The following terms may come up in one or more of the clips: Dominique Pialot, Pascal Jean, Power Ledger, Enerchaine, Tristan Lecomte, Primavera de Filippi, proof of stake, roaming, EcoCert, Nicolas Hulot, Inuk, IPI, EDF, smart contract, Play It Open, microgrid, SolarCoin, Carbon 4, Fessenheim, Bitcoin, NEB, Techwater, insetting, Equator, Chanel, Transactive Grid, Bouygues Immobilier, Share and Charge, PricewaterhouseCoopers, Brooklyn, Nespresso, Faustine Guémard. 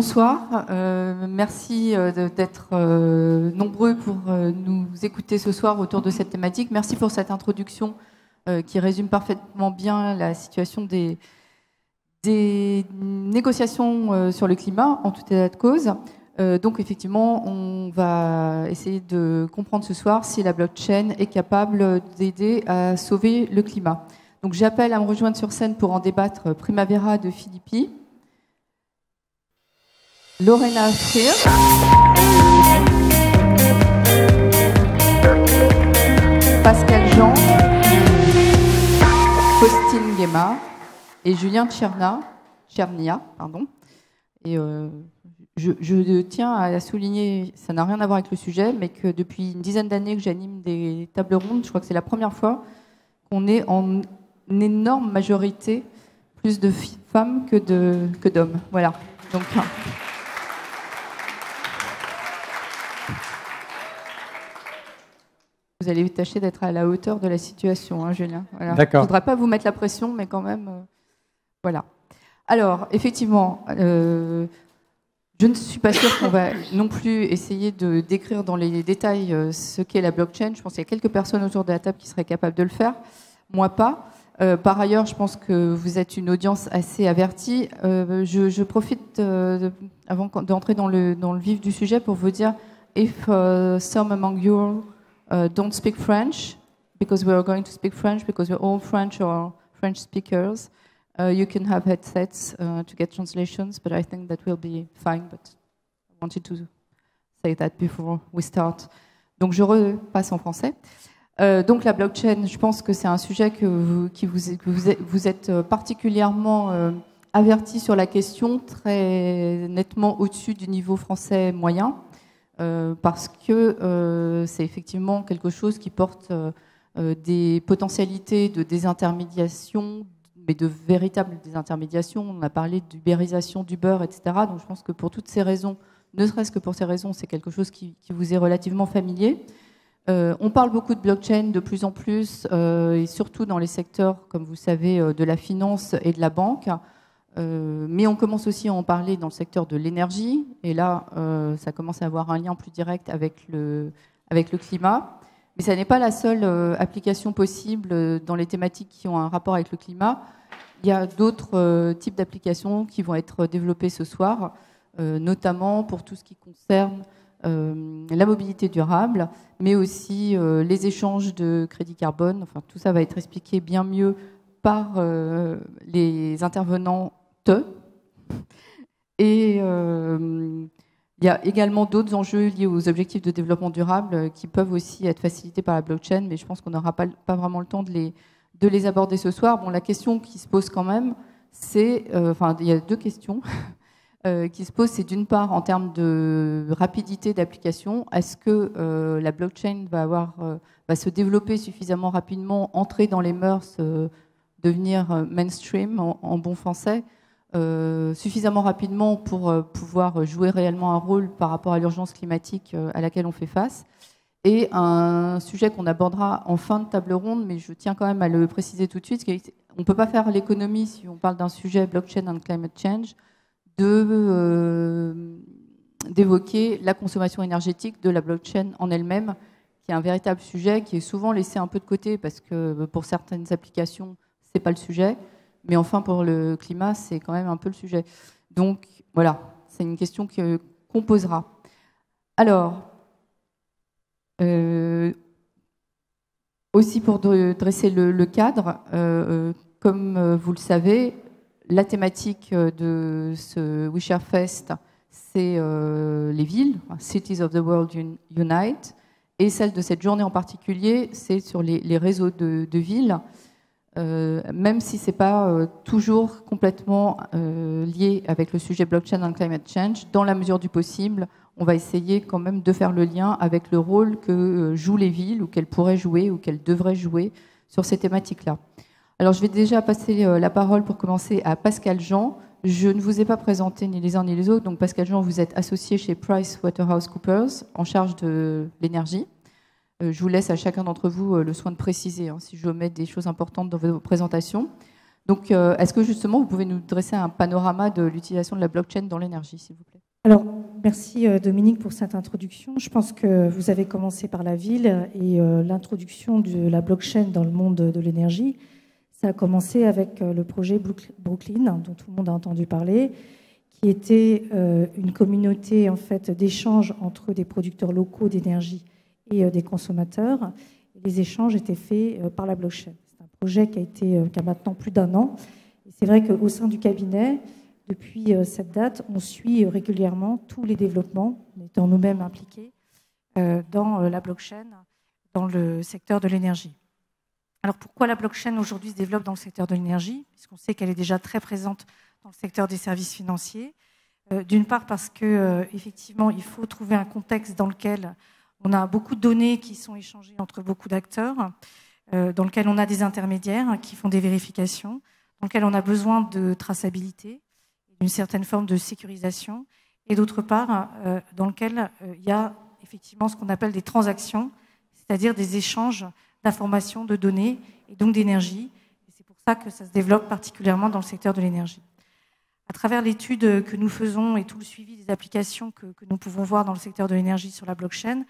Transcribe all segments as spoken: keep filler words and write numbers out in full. bonsoir. Euh, merci d'être euh, nombreux pour euh, nous écouter ce soir autour de cette thématique. Merci pour cette introduction euh, qui résume parfaitement bien la situation des, des négociations euh, sur le climat, en tout état de cause. Euh, donc effectivement, on va essayer de comprendre ce soir si la blockchain est capable d'aider à sauver le climat. Donc j'appelle à me rejoindre sur scène pour en débattre Primavera de Filippi, Lorena Frier, Pascal Jean, Faustine Guémard et Julien Tchernia, Tchernia pardon. Et euh, je, je tiens à souligner, ça n'a rien à voir avec le sujet, mais que depuis une dizaine d'années que j'anime des tables rondes, je crois que c'est la première fois qu'on est en énorme majorité plus de femmes que de que d'hommes. Voilà. Donc. Vous allez tâcher d'être à la hauteur de la situation, hein, Julien. Voilà. D'accord. Je ne voudrais pas vous mettre la pression, mais quand même, euh, voilà. Alors, effectivement, euh, je ne suis pas sûre qu'on va non plus essayer de décrire dans les détails euh, ce qu'est la blockchain. Je pense qu'il y a quelques personnes autour de la table qui seraient capables de le faire, moi pas. Euh, par ailleurs, je pense que vous êtes une audience assez avertie. Euh, je, je profite, euh, avant d'entrer dans le, dans le vif du sujet, pour vous dire « If uh, some among you... » Uh, don't speak French, because we are going to speak French, because we're all French or French speakers. Uh, you can have headsets uh, to get translations, but I think that will be fine. But I wanted to say that before we start. Donc je repasse en français. Euh, donc la blockchain, je pense que c'est un sujet que vous, qui vous, que vous, êtes, vous êtes particulièrement euh, averti sur la question, très nettement au-dessus du niveau français moyen. Euh, parce que euh, c'est effectivement quelque chose qui porte euh, des potentialités de désintermédiation, mais de véritable désintermédiation. On a parlé d'ubérisation du beurre, et cetera. Donc je pense que pour toutes ces raisons, ne serait-ce que pour ces raisons, c'est quelque chose qui, qui vous est relativement familier. Euh, on parle beaucoup de blockchain de plus en plus, euh, et surtout dans les secteurs, comme vous savez, de la finance et de la banque. Euh, mais on commence aussi à en parler dans le secteur de l'énergie, et là, euh, ça commence à avoir un lien plus direct avec le, avec le climat. Mais ça n'est pas la seule euh, application possible dans les thématiques qui ont un rapport avec le climat. Il y a d'autres euh, types d'applications qui vont être développées ce soir, euh, notamment pour tout ce qui concerne euh, la mobilité durable, mais aussi euh, les échanges de crédit carbone. Enfin, tout ça va être expliqué bien mieux par euh, les intervenants. Et euh, il y a également d'autres enjeux liés aux objectifs de développement durable qui peuvent aussi être facilités par la blockchain, mais je pense qu'on n'aura pas, pas vraiment le temps de les, de les aborder ce soir. Bon, la question qui se pose quand même, c'est... Euh, enfin, il y a deux questions euh, qui se posent. C'est d'une part, en termes de rapidité d'application, est-ce que euh, la blockchain va, avoir, euh, va se développer suffisamment rapidement, entrer dans les mœurs, euh, devenir euh, mainstream en, en bon français, Euh, suffisamment rapidement pour euh, pouvoir jouer réellement un rôle par rapport à l'urgence climatique euh, à laquelle on fait face. Et un sujet qu'on abordera en fin de table ronde, mais je tiens quand même à le préciser tout de suite, on ne peut pas faire l'économie, si on parle d'un sujet blockchain and climate change, de, euh, d'évoquer la consommation énergétique de la blockchain en elle-même, qui est un véritable sujet qui est souvent laissé un peu de côté, parce que pour certaines applications, ce n'est pas le sujet. Mais enfin, pour le climat, c'est quand même un peu le sujet. Donc, voilà, c'est une question qu'on posera. Alors, euh, aussi pour dresser le, le cadre, euh, comme vous le savez, la thématique de ce Ouishare Fest, c'est euh, les villes, Cities of the World Unite, et celle de cette journée en particulier, c'est sur les, les réseaux de, de villes. Euh, même si ce n'est pas euh, toujours complètement euh, lié avec le sujet blockchain and climate change, dans la mesure du possible, on va essayer quand même de faire le lien avec le rôle que euh, jouent les villes, ou qu'elles pourraient jouer, ou qu'elles devraient jouer sur ces thématiques-là. Alors je vais déjà passer euh, la parole pour commencer à Pascal Jean. Je ne vous ai pas présenté ni les uns ni les autres, donc Pascal Jean, vous êtes associé chez PricewaterhouseCoopers, en charge de l'énergie. Je vous laisse à chacun d'entre vous le soin de préciser hein, si je mets des choses importantes dans vos présentations. Donc, euh, est-ce que justement, vous pouvez nous dresser un panorama de l'utilisation de la blockchain dans l'énergie, s'il vous plaît? Alors, merci Dominique pour cette introduction. Je pense que vous avez commencé par la ville et euh, l'introduction de la blockchain dans le monde de l'énergie. Ça a commencé avec le projet Brooklyn, dont tout le monde a entendu parler, qui était euh, une communauté en fait, d'échanges entre des producteurs locaux d'énergie et euh, des consommateurs. Les échanges étaient faits euh, par la blockchain. C'est un projet qui a, été, euh, qui a maintenant plus d'un an. C'est vrai qu'au sein du cabinet, depuis euh, cette date, on suit euh, régulièrement tous les développements, étant nous-mêmes impliqués euh, dans euh, la blockchain, dans le secteur de l'énergie. Alors pourquoi la blockchain aujourd'hui se développe dans le secteur de l'énergie? Puisqu'on sait qu'elle est déjà très présente dans le secteur des services financiers. Euh, D'une part parce que euh, effectivement, il faut trouver un contexte dans lequel on a beaucoup de données qui sont échangées entre beaucoup d'acteurs, euh, dans lequel on a des intermédiaires qui font des vérifications, dans lequel on a besoin de traçabilité, d'une certaine forme de sécurisation, et d'autre part, euh, dans lequel euh, il y a effectivement ce qu'on appelle des transactions, c'est-à-dire des échanges d'informations, de données, et donc d'énergie. C'est pour ça que ça se développe particulièrement dans le secteur de l'énergie. À travers l'étude que nous faisons et tout le suivi des applications que, que nous pouvons voir dans le secteur de l'énergie sur la blockchain,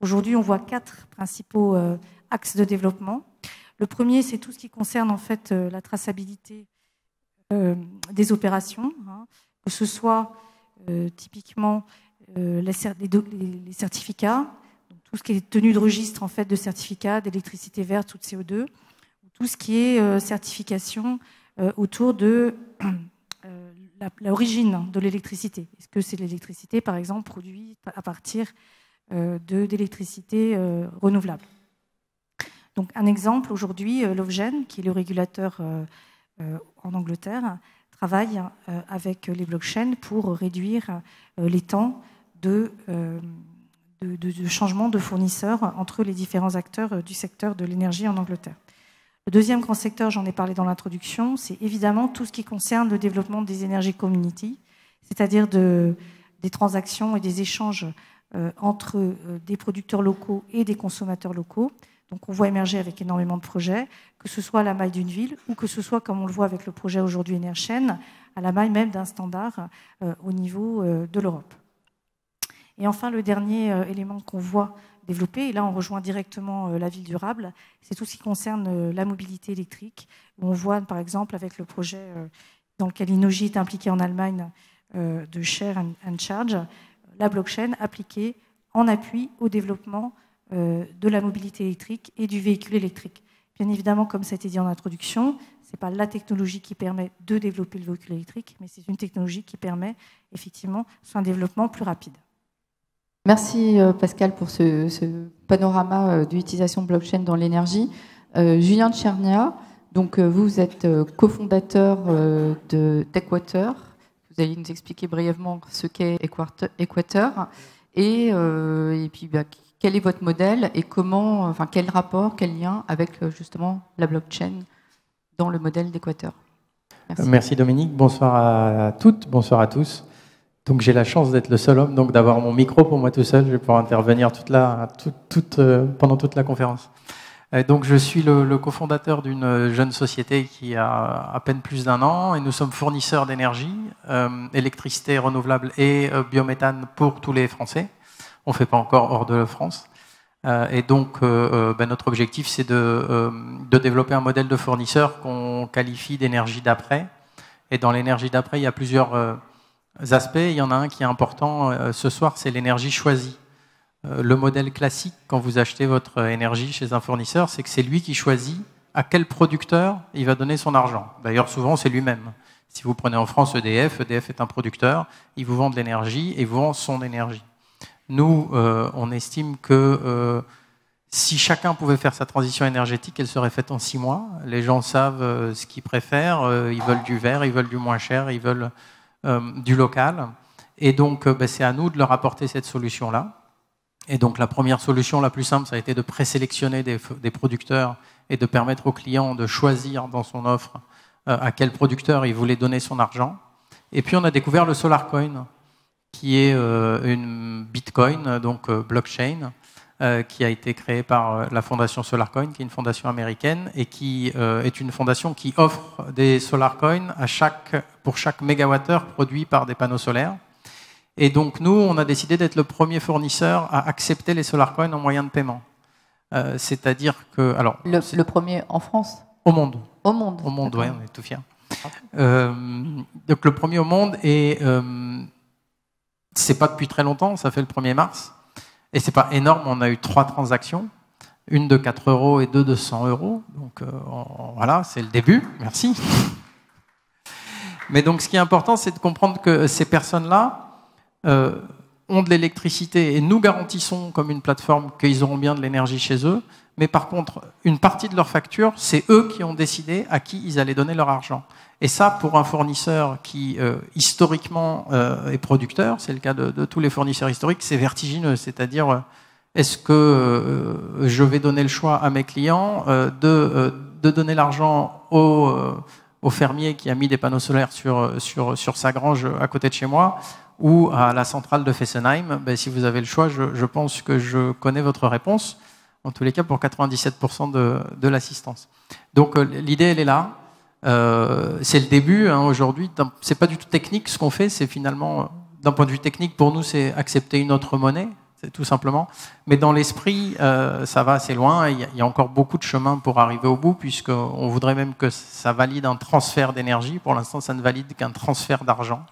aujourd'hui, on voit quatre principaux euh, axes de développement. Le premier, c'est tout ce qui concerne en fait euh, la traçabilité euh, des opérations, hein, que ce soit euh, typiquement euh, les, cer les, les certificats, donc tout ce qui est tenue de registre en fait de certificats d'électricité verte ou de C O deux, tout ce qui est euh, certification euh, autour de euh, l'origine de l'électricité. Est-ce que c'est de l'électricité, par exemple, produite à partir euh, d'électricité euh, renouvelable? Donc, un exemple, aujourd'hui, euh, l'Ofgem, qui est le régulateur euh, euh, en Angleterre, travaille euh, avec les blockchains pour réduire euh, les temps de, euh, de, de, de changement de fournisseurs entre les différents acteurs euh, du secteur de l'énergie en Angleterre. Le deuxième grand secteur, j'en ai parlé dans l'introduction, c'est évidemment tout ce qui concerne le développement des énergies community, c'est-à-dire de, des transactions et des échanges euh, entre euh, des producteurs locaux et des consommateurs locaux. Donc on voit émerger avec énormément de projets, que ce soit à la maille d'une ville ou que ce soit, comme on le voit avec le projet aujourd'hui Enerchaine, à la maille même d'un standard euh, au niveau euh, de l'Europe. Et enfin, le dernier euh, élément qu'on voit développer, et là on rejoint directement euh, la ville durable, c'est tout ce qui concerne euh, la mobilité électrique. On voit par exemple avec le projet euh, dans lequel Innogy est impliqué en Allemagne euh, de Share and, and Charge, la blockchain appliquée en appui au développement euh, de la mobilité électrique et du véhicule électrique. Bien évidemment, comme ça a été dit en introduction, ce n'est pas la technologie qui permet de développer le véhicule électrique, mais c'est une technologie qui permet effectivement un développement plus rapide. Merci Pascal pour ce, ce panorama de l'utilisation de blockchain dans l'énergie. Euh, Julien Tchernia, donc vous êtes cofondateur de Techwater. Vous allez nous expliquer brièvement ce qu'est Equator et, euh, et puis bah, quel est votre modèle et comment, enfin quel rapport, quel lien avec justement la blockchain dans le modèle d'Equator. Merci. Merci Dominique. Bonsoir à toutes, bonsoir à tous. Donc j'ai la chance d'être le seul homme, donc d'avoir mon micro pour moi tout seul, je vais pouvoir intervenir toute la, toute, toute, euh, pendant toute la conférence. Et donc je suis le, le cofondateur d'une jeune société qui a à peine plus d'un an et nous sommes fournisseurs d'énergie, euh, électricité renouvelable et euh, biométhane pour tous les Français. On ne fait pas encore hors de France. Euh, et donc euh, ben, notre objectif c'est de, euh, de développer un modèle de fournisseur qu'on qualifie d'énergie d'après. Et dans l'énergie d'après, il y a plusieurs... Euh, aspects, il y en a un qui est important ce soir, c'est l'énergie choisie. Le modèle classique, quand vous achetez votre énergie chez un fournisseur, c'est que c'est lui qui choisit à quel producteur il va donner son argent. D'ailleurs, souvent, c'est lui-même. Si vous prenez en France E D F, E D F est un producteur, il vous vend de l'énergie et vous vend son énergie. Nous, euh, on estime que euh, si chacun pouvait faire sa transition énergétique, elle serait faite en six mois. Les gens savent euh, ce qu'ils préfèrent, euh, ils veulent du vert, ils veulent du moins cher, ils veulent... Euh, du local, et donc euh, bah, c'est à nous de leur apporter cette solution-là. Et donc la première solution la plus simple, ça a été de présélectionner des, des producteurs et de permettre aux clients de choisir dans son offre euh, à quel producteur il voulait donner son argent. Et puis on a découvert le SolarCoin, qui est euh, une bitcoin, donc euh, blockchain, euh, qui a été créée par la fondation SolarCoin, qui est une fondation américaine et qui euh, est une fondation qui offre des SolarCoin à chaque, pour chaque mégawattheure produit par des panneaux solaires. Et donc nous, on a décidé d'être le premier fournisseur à accepter les SolarCoin en moyen de paiement. Euh, C'est-à-dire que... Alors, le, le premier en France ? Au monde. Au monde. Au monde, oui, on est tout fiers. Euh, donc le premier au monde, et euh, c'est pas depuis très longtemps, ça fait le premier mars, et c'est pas énorme, on a eu trois transactions, une de quatre euros et deux de cent euros, donc euh, on, voilà, c'est le début, merci. Mais donc ce qui est important, c'est de comprendre que ces personnes-là euh, ont de l'électricité, et nous garantissons comme une plateforme qu'ils auront bien de l'énergie chez eux, mais par contre, une partie de leur facture, c'est eux qui ont décidé à qui ils allaient donner leur argent. Et ça, pour un fournisseur qui, euh, historiquement, euh, est producteur, c'est le cas de, de tous les fournisseurs historiques, c'est vertigineux. C'est-à-dire, est-ce que euh, je vais donner le choix à mes clients euh, de, euh, de donner l'argent au, euh, au fermier qui a mis des panneaux solaires sur, sur, sur sa grange à côté de chez moi, ou à la centrale de Fessenheim? Ben, si vous avez le choix, je, je pense que je connais votre réponse. En tous les cas, pour quatre-vingt-dix-sept pour cent de, de l'assistance. Donc euh, l'idée, elle est là. Euh, c'est le début. Hein, aujourd'hui, c'est pas du tout technique ce qu'on fait. C'est finalement, euh, d'un point de vue technique, pour nous, c'est accepter une autre monnaie, c'est tout simplement. Mais dans l'esprit, euh, ça va assez loin. Il y, y a encore beaucoup de chemin pour arriver au bout, puisqu'on voudrait même que ça valide un transfert d'énergie. Pour l'instant, ça ne valide qu'un transfert d'argent.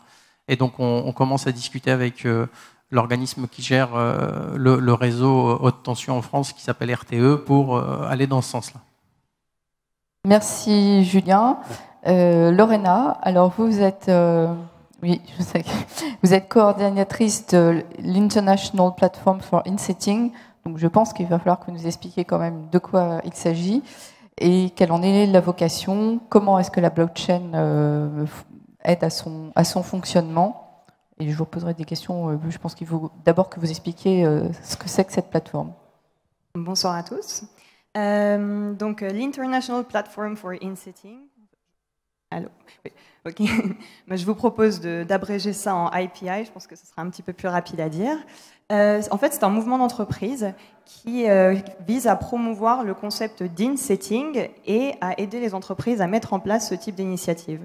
Et donc, on, on commence à discuter avec... Euh, l'organisme qui gère euh, le, le réseau haute tension en France, qui s'appelle R T E, pour euh, aller dans ce sens-là. Merci Julien. Euh, Lorena, alors vous êtes, euh, oui, je sais, vous êtes coordinatrice de l'International Platform for Insetting, donc je pense qu'il va falloir que vous nous expliquiez quand même de quoi il s'agit et quelle en est la vocation, comment est-ce que la blockchain euh, aide à son, à son fonctionnement. Et je vous poserai des questions. Je pense qu'il faut d'abord que vous expliquiez ce que c'est que cette plateforme. Bonsoir à tous. Euh, donc, l'International Platform for Insetting. Allô ? Oui, ok. Mais je vous propose d'abréger ça en I P I. Je pense que ce sera un petit peu plus rapide à dire. Euh, en fait, c'est un mouvement d'entreprise qui euh, vise à promouvoir le concept d'insetting et à aider les entreprises à mettre en place ce type d'initiative.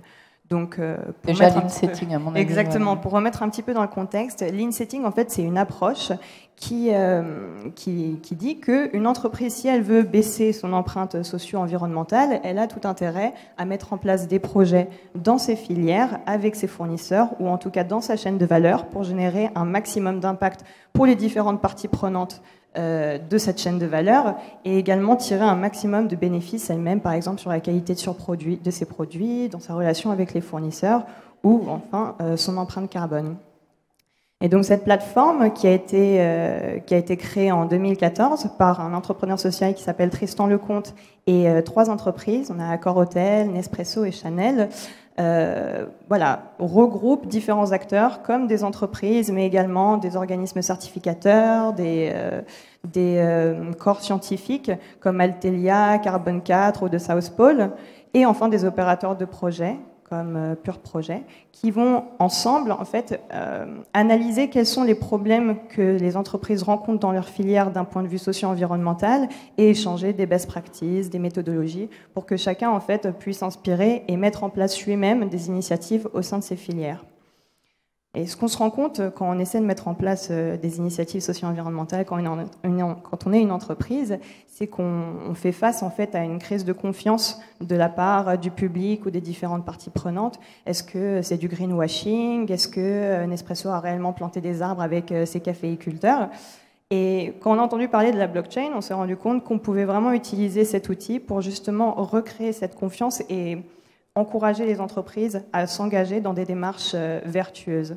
Donc, euh, pour déjà l'insetting, peu... à mon avis. Exactement. Ouais. Pour remettre un petit peu dans le contexte, l'insetting, en fait, c'est une approche qui, euh, qui, qui dit qu'une entreprise, si elle veut baisser son empreinte socio-environnementale, elle a tout intérêt à mettre en place des projets dans ses filières, avec ses fournisseurs, ou en tout cas dans sa chaîne de valeur, pour générer un maximum d'impact pour les différentes parties prenantes euh, de cette chaîne de valeur, et également tirer un maximum de bénéfices elle-même, par exemple sur la qualité de, sur produit, de ses produits, dans sa relation avec les fournisseurs, ou enfin euh, son empreinte carbone. Et donc cette plateforme qui a été, euh, qui a été créée en deux mille quatorze par un entrepreneur social qui s'appelle Tristan Lecomte et euh, trois entreprises, on a Accor Hotel, Nespresso et Chanel, euh, voilà, regroupe différents acteurs comme des entreprises, mais également des organismes certificateurs, des, euh, des euh, corps scientifiques comme Altelia, Carbon quatre ou de South Pole, et enfin des opérateurs de projets comme Pure Projet, qui vont ensemble en fait euh, analyser quels sont les problèmes que les entreprises rencontrent dans leur filière d'un point de vue socio-environnemental et échanger des best practices, des méthodologies pour que chacun en fait puisse s'inspirer et mettre en place lui-même des initiatives au sein de ses filières. Et ce qu'on se rend compte quand on essaie de mettre en place des initiatives socio-environnementales, quand on est une entreprise, c'est qu'on fait face en fait à une crise de confiance de la part du public ou des différentes parties prenantes. Est-ce que c'est du greenwashing? Est-ce que Nespresso a réellement planté des arbres avec ses caféiculteurs? Et quand on a entendu parler de la blockchain, on s'est rendu compte qu'on pouvait vraiment utiliser cet outil pour justement recréer cette confiance et encourager les entreprises à s'engager dans des démarches vertueuses.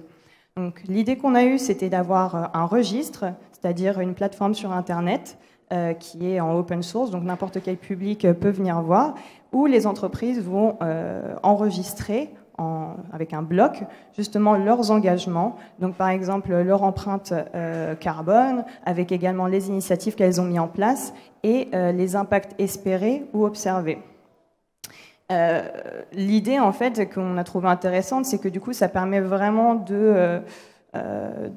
Donc, l'idée qu'on a eue, c'était d'avoir un registre, c'est-à-dire une plateforme sur Internet euh, qui est en open source, donc n'importe quel public peut venir voir, où les entreprises vont euh, enregistrer en, avec un bloc, justement leurs engagements, donc par exemple leur empreinte euh, carbone, avec également les initiatives qu'elles ont mises en place et euh, les impacts espérés ou observés. Euh, l'idée en fait qu'on a trouvé intéressante, c'est que du coup ça permet vraiment de, euh,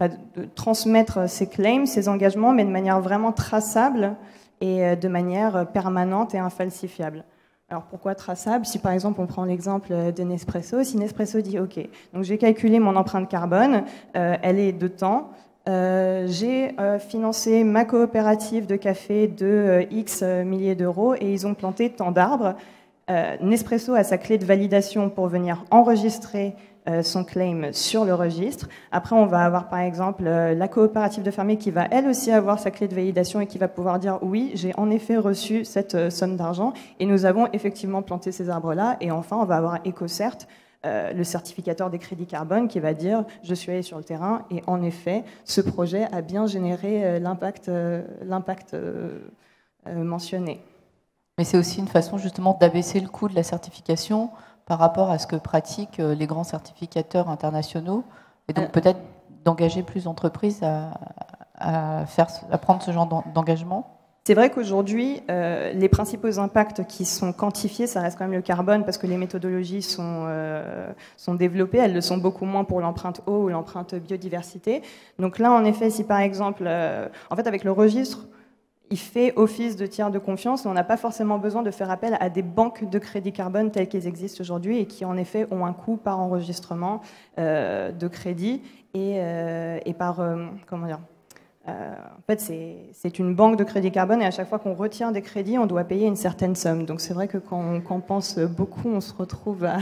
de transmettre ses claims, ses engagements, mais de manière vraiment traçable et de manière permanente et infalsifiable. Alors pourquoi traçable? Si par exemple on prend l'exemple de Nespresso, si Nespresso dit ok, donc j'ai calculé mon empreinte carbone, euh, elle est de temps, euh, j'ai euh, financé ma coopérative de café de euh, X milliers d'euros et ils ont planté tant d'arbres. Euh, Nespresso a sa clé de validation pour venir enregistrer euh, son claim sur le registre. Après on va avoir par exemple euh, la coopérative de fermiers qui va elle aussi avoir sa clé de validation et qui va pouvoir dire oui, j'ai en effet reçu cette euh, somme d'argent et nous avons effectivement planté ces arbres-là. Et enfin on va avoir EcoCert, euh, le certificateur des crédits carbone, qui va dire je suis allé sur le terrain et en effet ce projet a bien généré euh, l'impact euh, l'impact euh, euh, mentionné. Mais c'est aussi une façon justement d'abaisser le coût de la certification par rapport à ce que pratiquent les grands certificateurs internationaux, et donc peut-être d'engager plus d'entreprises à, à, faire, à prendre ce genre d'engagement. C'est vrai qu'aujourd'hui, euh, les principaux impacts qui sont quantifiés, ça reste quand même le carbone, parce que les méthodologies sont, euh, sont développées, elles le sont beaucoup moins pour l'empreinte eau ou l'empreinte biodiversité. Donc là, en effet, si par exemple, euh, en fait avec le registre, il fait office de tiers de confiance, on n'a pas forcément besoin de faire appel à des banques de crédit carbone telles qu'elles existent aujourd'hui et qui en effet ont un coût par enregistrement euh, de crédit et, euh, et par, euh, comment dire, euh, en fait c'est une banque de crédit carbone et à chaque fois qu'on retire des crédits, on doit payer une certaine somme. Donc c'est vrai que quand on, quand on pense beaucoup, on se retrouve à...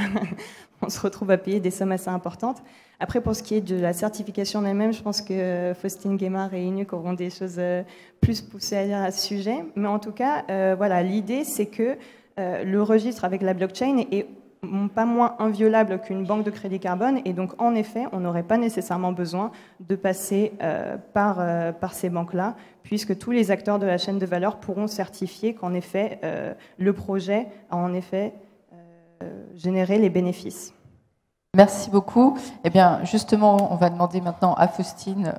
on se retrouve à payer des sommes assez importantes. Après, pour ce qui est de la certification en elle-même, je pense que Faustine Guémard et Inuk auront des choses plus poussées à dire à ce sujet. Mais en tout cas, euh, voilà, l'idée, c'est que euh, le registre avec la blockchain est pas moins inviolable qu'une banque de crédit carbone. Et donc, en effet, on n'aurait pas nécessairement besoin de passer euh, par, euh, par ces banques-là, puisque tous les acteurs de la chaîne de valeur pourront certifier qu'en effet, euh, le projet a en effet générer les bénéfices. Merci beaucoup. Eh bien, justement, on va demander maintenant à Faustine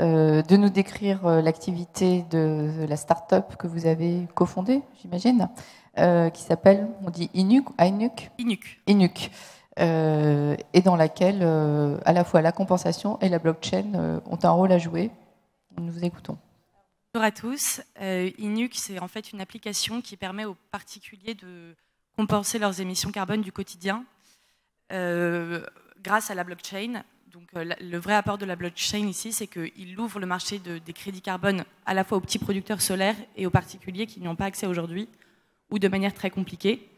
euh, de nous décrire l'activité de la start-up que vous avez cofondée, j'imagine, euh, qui s'appelle, on dit Inuk, Inuk, Inuk, Inuk euh, et dans laquelle euh, à la fois la compensation et la blockchain euh, ont un rôle à jouer. Nous vous écoutons. Bonjour à tous. Euh, Inuk, c'est en fait une application qui permet aux particuliers de compenser leurs émissions carbone du quotidien euh, grâce à la blockchain. Donc, euh, le vrai apport de la blockchain ici, c'est qu'il ouvre le marché de, des crédits carbone à la fois aux petits producteurs solaires et aux particuliers qui n'y ont pas accès aujourd'hui ou de manière très compliquée.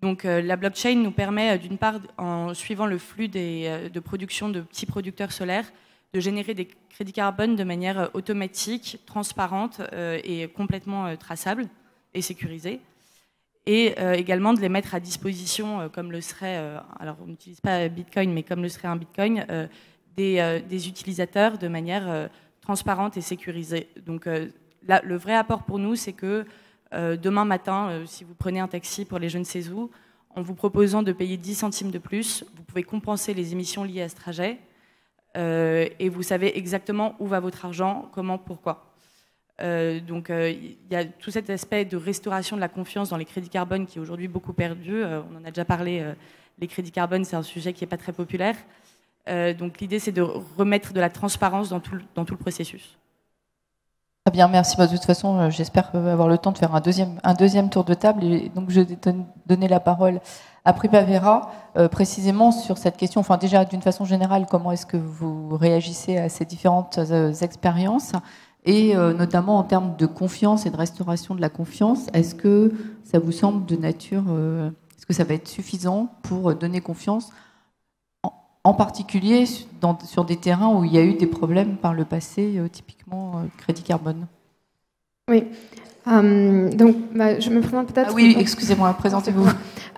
Donc, euh, la blockchain nous permet, d'une part, en suivant le flux des, de production de petits producteurs solaires, de générer des crédits carbone de manière automatique, transparente euh, et complètement euh, traçable et sécurisée, et euh, également de les mettre à disposition, euh, comme le serait, euh, alors on n'utilise pas Bitcoin, mais comme le serait un Bitcoin, euh, des, euh, des utilisateurs de manière euh, transparente et sécurisée. Donc euh, là, le vrai apport pour nous, c'est que euh, demain matin, euh, si vous prenez un taxi pour les je ne sais où, en vous proposant de payer dix centimes de plus, vous pouvez compenser les émissions liées à ce trajet, euh, et vous savez exactement où va votre argent, comment, pourquoi. Euh, donc il euh, y a tout cet aspect de restauration de la confiance dans les crédits carbone qui est aujourd'hui beaucoup perdu, euh, on en a déjà parlé, euh, les crédits carbone c'est un sujet qui n'est pas très populaire, euh, donc l'idée c'est de remettre de la transparence dans tout le, dans tout le processus. Très bien, merci. De toute façon j'espère avoir le temps de faire un deuxième, un deuxième tour de table, et donc je vais donner la parole à Primavera euh, précisément sur cette question, enfin déjà d'une façon générale comment est-ce que vous réagissez à ces différentes euh, expériences, et euh, notamment en termes de confiance et de restauration de la confiance, est-ce que ça vous semble de nature, euh, est-ce que ça va être suffisant pour donner confiance, en, en particulier dans, sur des terrains où il y a eu des problèmes par le passé, euh, typiquement euh, crédit carbone? Oui, euh, donc bah, je me présente peut-être... Ah oui, que... excusez-moi, présentez-vous.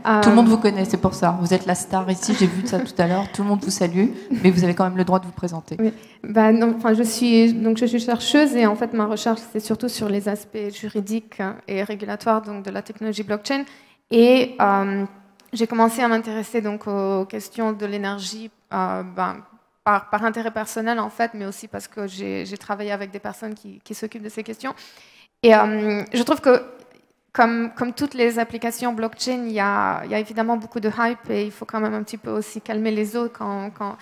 Euh... Tout le monde vous connaît, c'est pour ça. Vous êtes la star ici, j'ai vu ça tout à l'heure, tout le monde vous salue, mais vous avez quand même le droit de vous présenter. Oui. Bah, non, enfin, je, suis, donc, je suis chercheuse et en fait ma recherche c'est surtout sur les aspects juridiques et régulatoires donc, de la technologie blockchain, et euh, j'ai commencé à m'intéresser aux questions de l'énergie euh, bah, par, par intérêt personnel en fait, mais aussi parce que j'ai travaillé avec des personnes qui, qui s'occupent de ces questions, et euh, je trouve que Comme, comme toutes les applications blockchain, il y, a, il y a évidemment beaucoup de hype et il faut quand même un petit peu aussi calmer les eaux quand, quand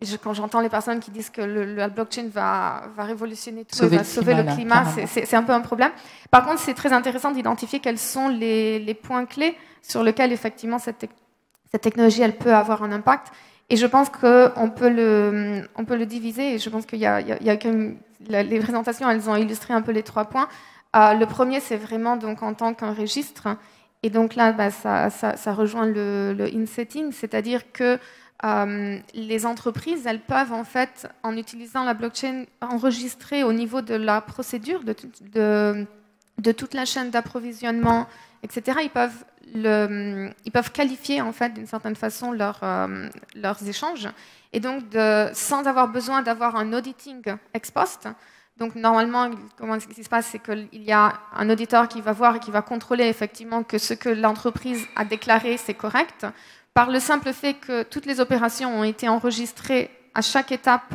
Je, quand j'entends les personnes qui disent que le, la blockchain va, va révolutionner tout, sauver et va le sauver climat, le climat, c'est un peu un problème. Par contre, c'est très intéressant d'identifier quels sont les, les points clés sur lesquels effectivement cette, te cette technologie elle peut avoir un impact. Et je pense qu'on peut le, on peut le diviser. Et je pense qu'il y a, il y a qu'une, la, les présentations, elles ont illustré un peu les trois points. Euh, le premier, c'est vraiment donc en tant qu'un registre. Et donc là, bah, ça, ça, ça rejoint le, le insetting, c'est-à-dire que Euh, les entreprises, elles peuvent en fait, en utilisant la blockchain, enregistrer au niveau de la procédure de, de, de toute la chaîne d'approvisionnement, et cetera. Ils peuvent, le, ils peuvent qualifier en fait d'une certaine façon leur, euh, leurs échanges, et donc de, sans avoir besoin d'avoir un auditing ex post. Donc normalement, comment, ce qui se passe, c'est qu'il y a un auditeur qui va voir et qui va contrôler effectivement que ce que l'entreprise a déclaré, c'est correct. Par le simple fait que toutes les opérations ont été enregistrées à chaque étape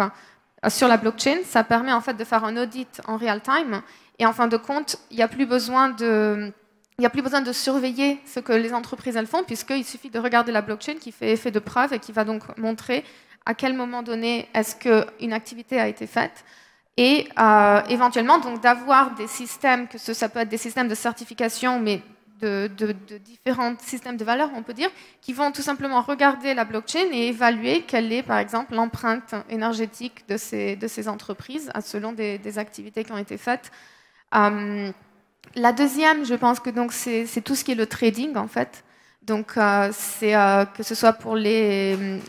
sur la blockchain, ça permet en fait de faire un audit en real time. Et en fin de compte, il n'y a plus besoin de, il n'y a plus besoin de surveiller ce que les entreprises elles font, puisqu'il suffit de regarder la blockchain qui fait effet de preuve et qui va donc montrer à quel moment donné est-ce qu'une activité a été faite. Et euh, éventuellement, donc d'avoir des systèmes, que ce, ça peut être des systèmes de certification, mais De, de, de différents systèmes de valeurs, on peut dire, qui vont tout simplement regarder la blockchain et évaluer quelle est, par exemple, l'empreinte énergétique de ces, de ces entreprises selon des, des activités qui ont été faites. Euh, la deuxième, je pense que c'est tout ce qui est le trading, en fait. Donc, euh, c'est euh, que ce soit pour les,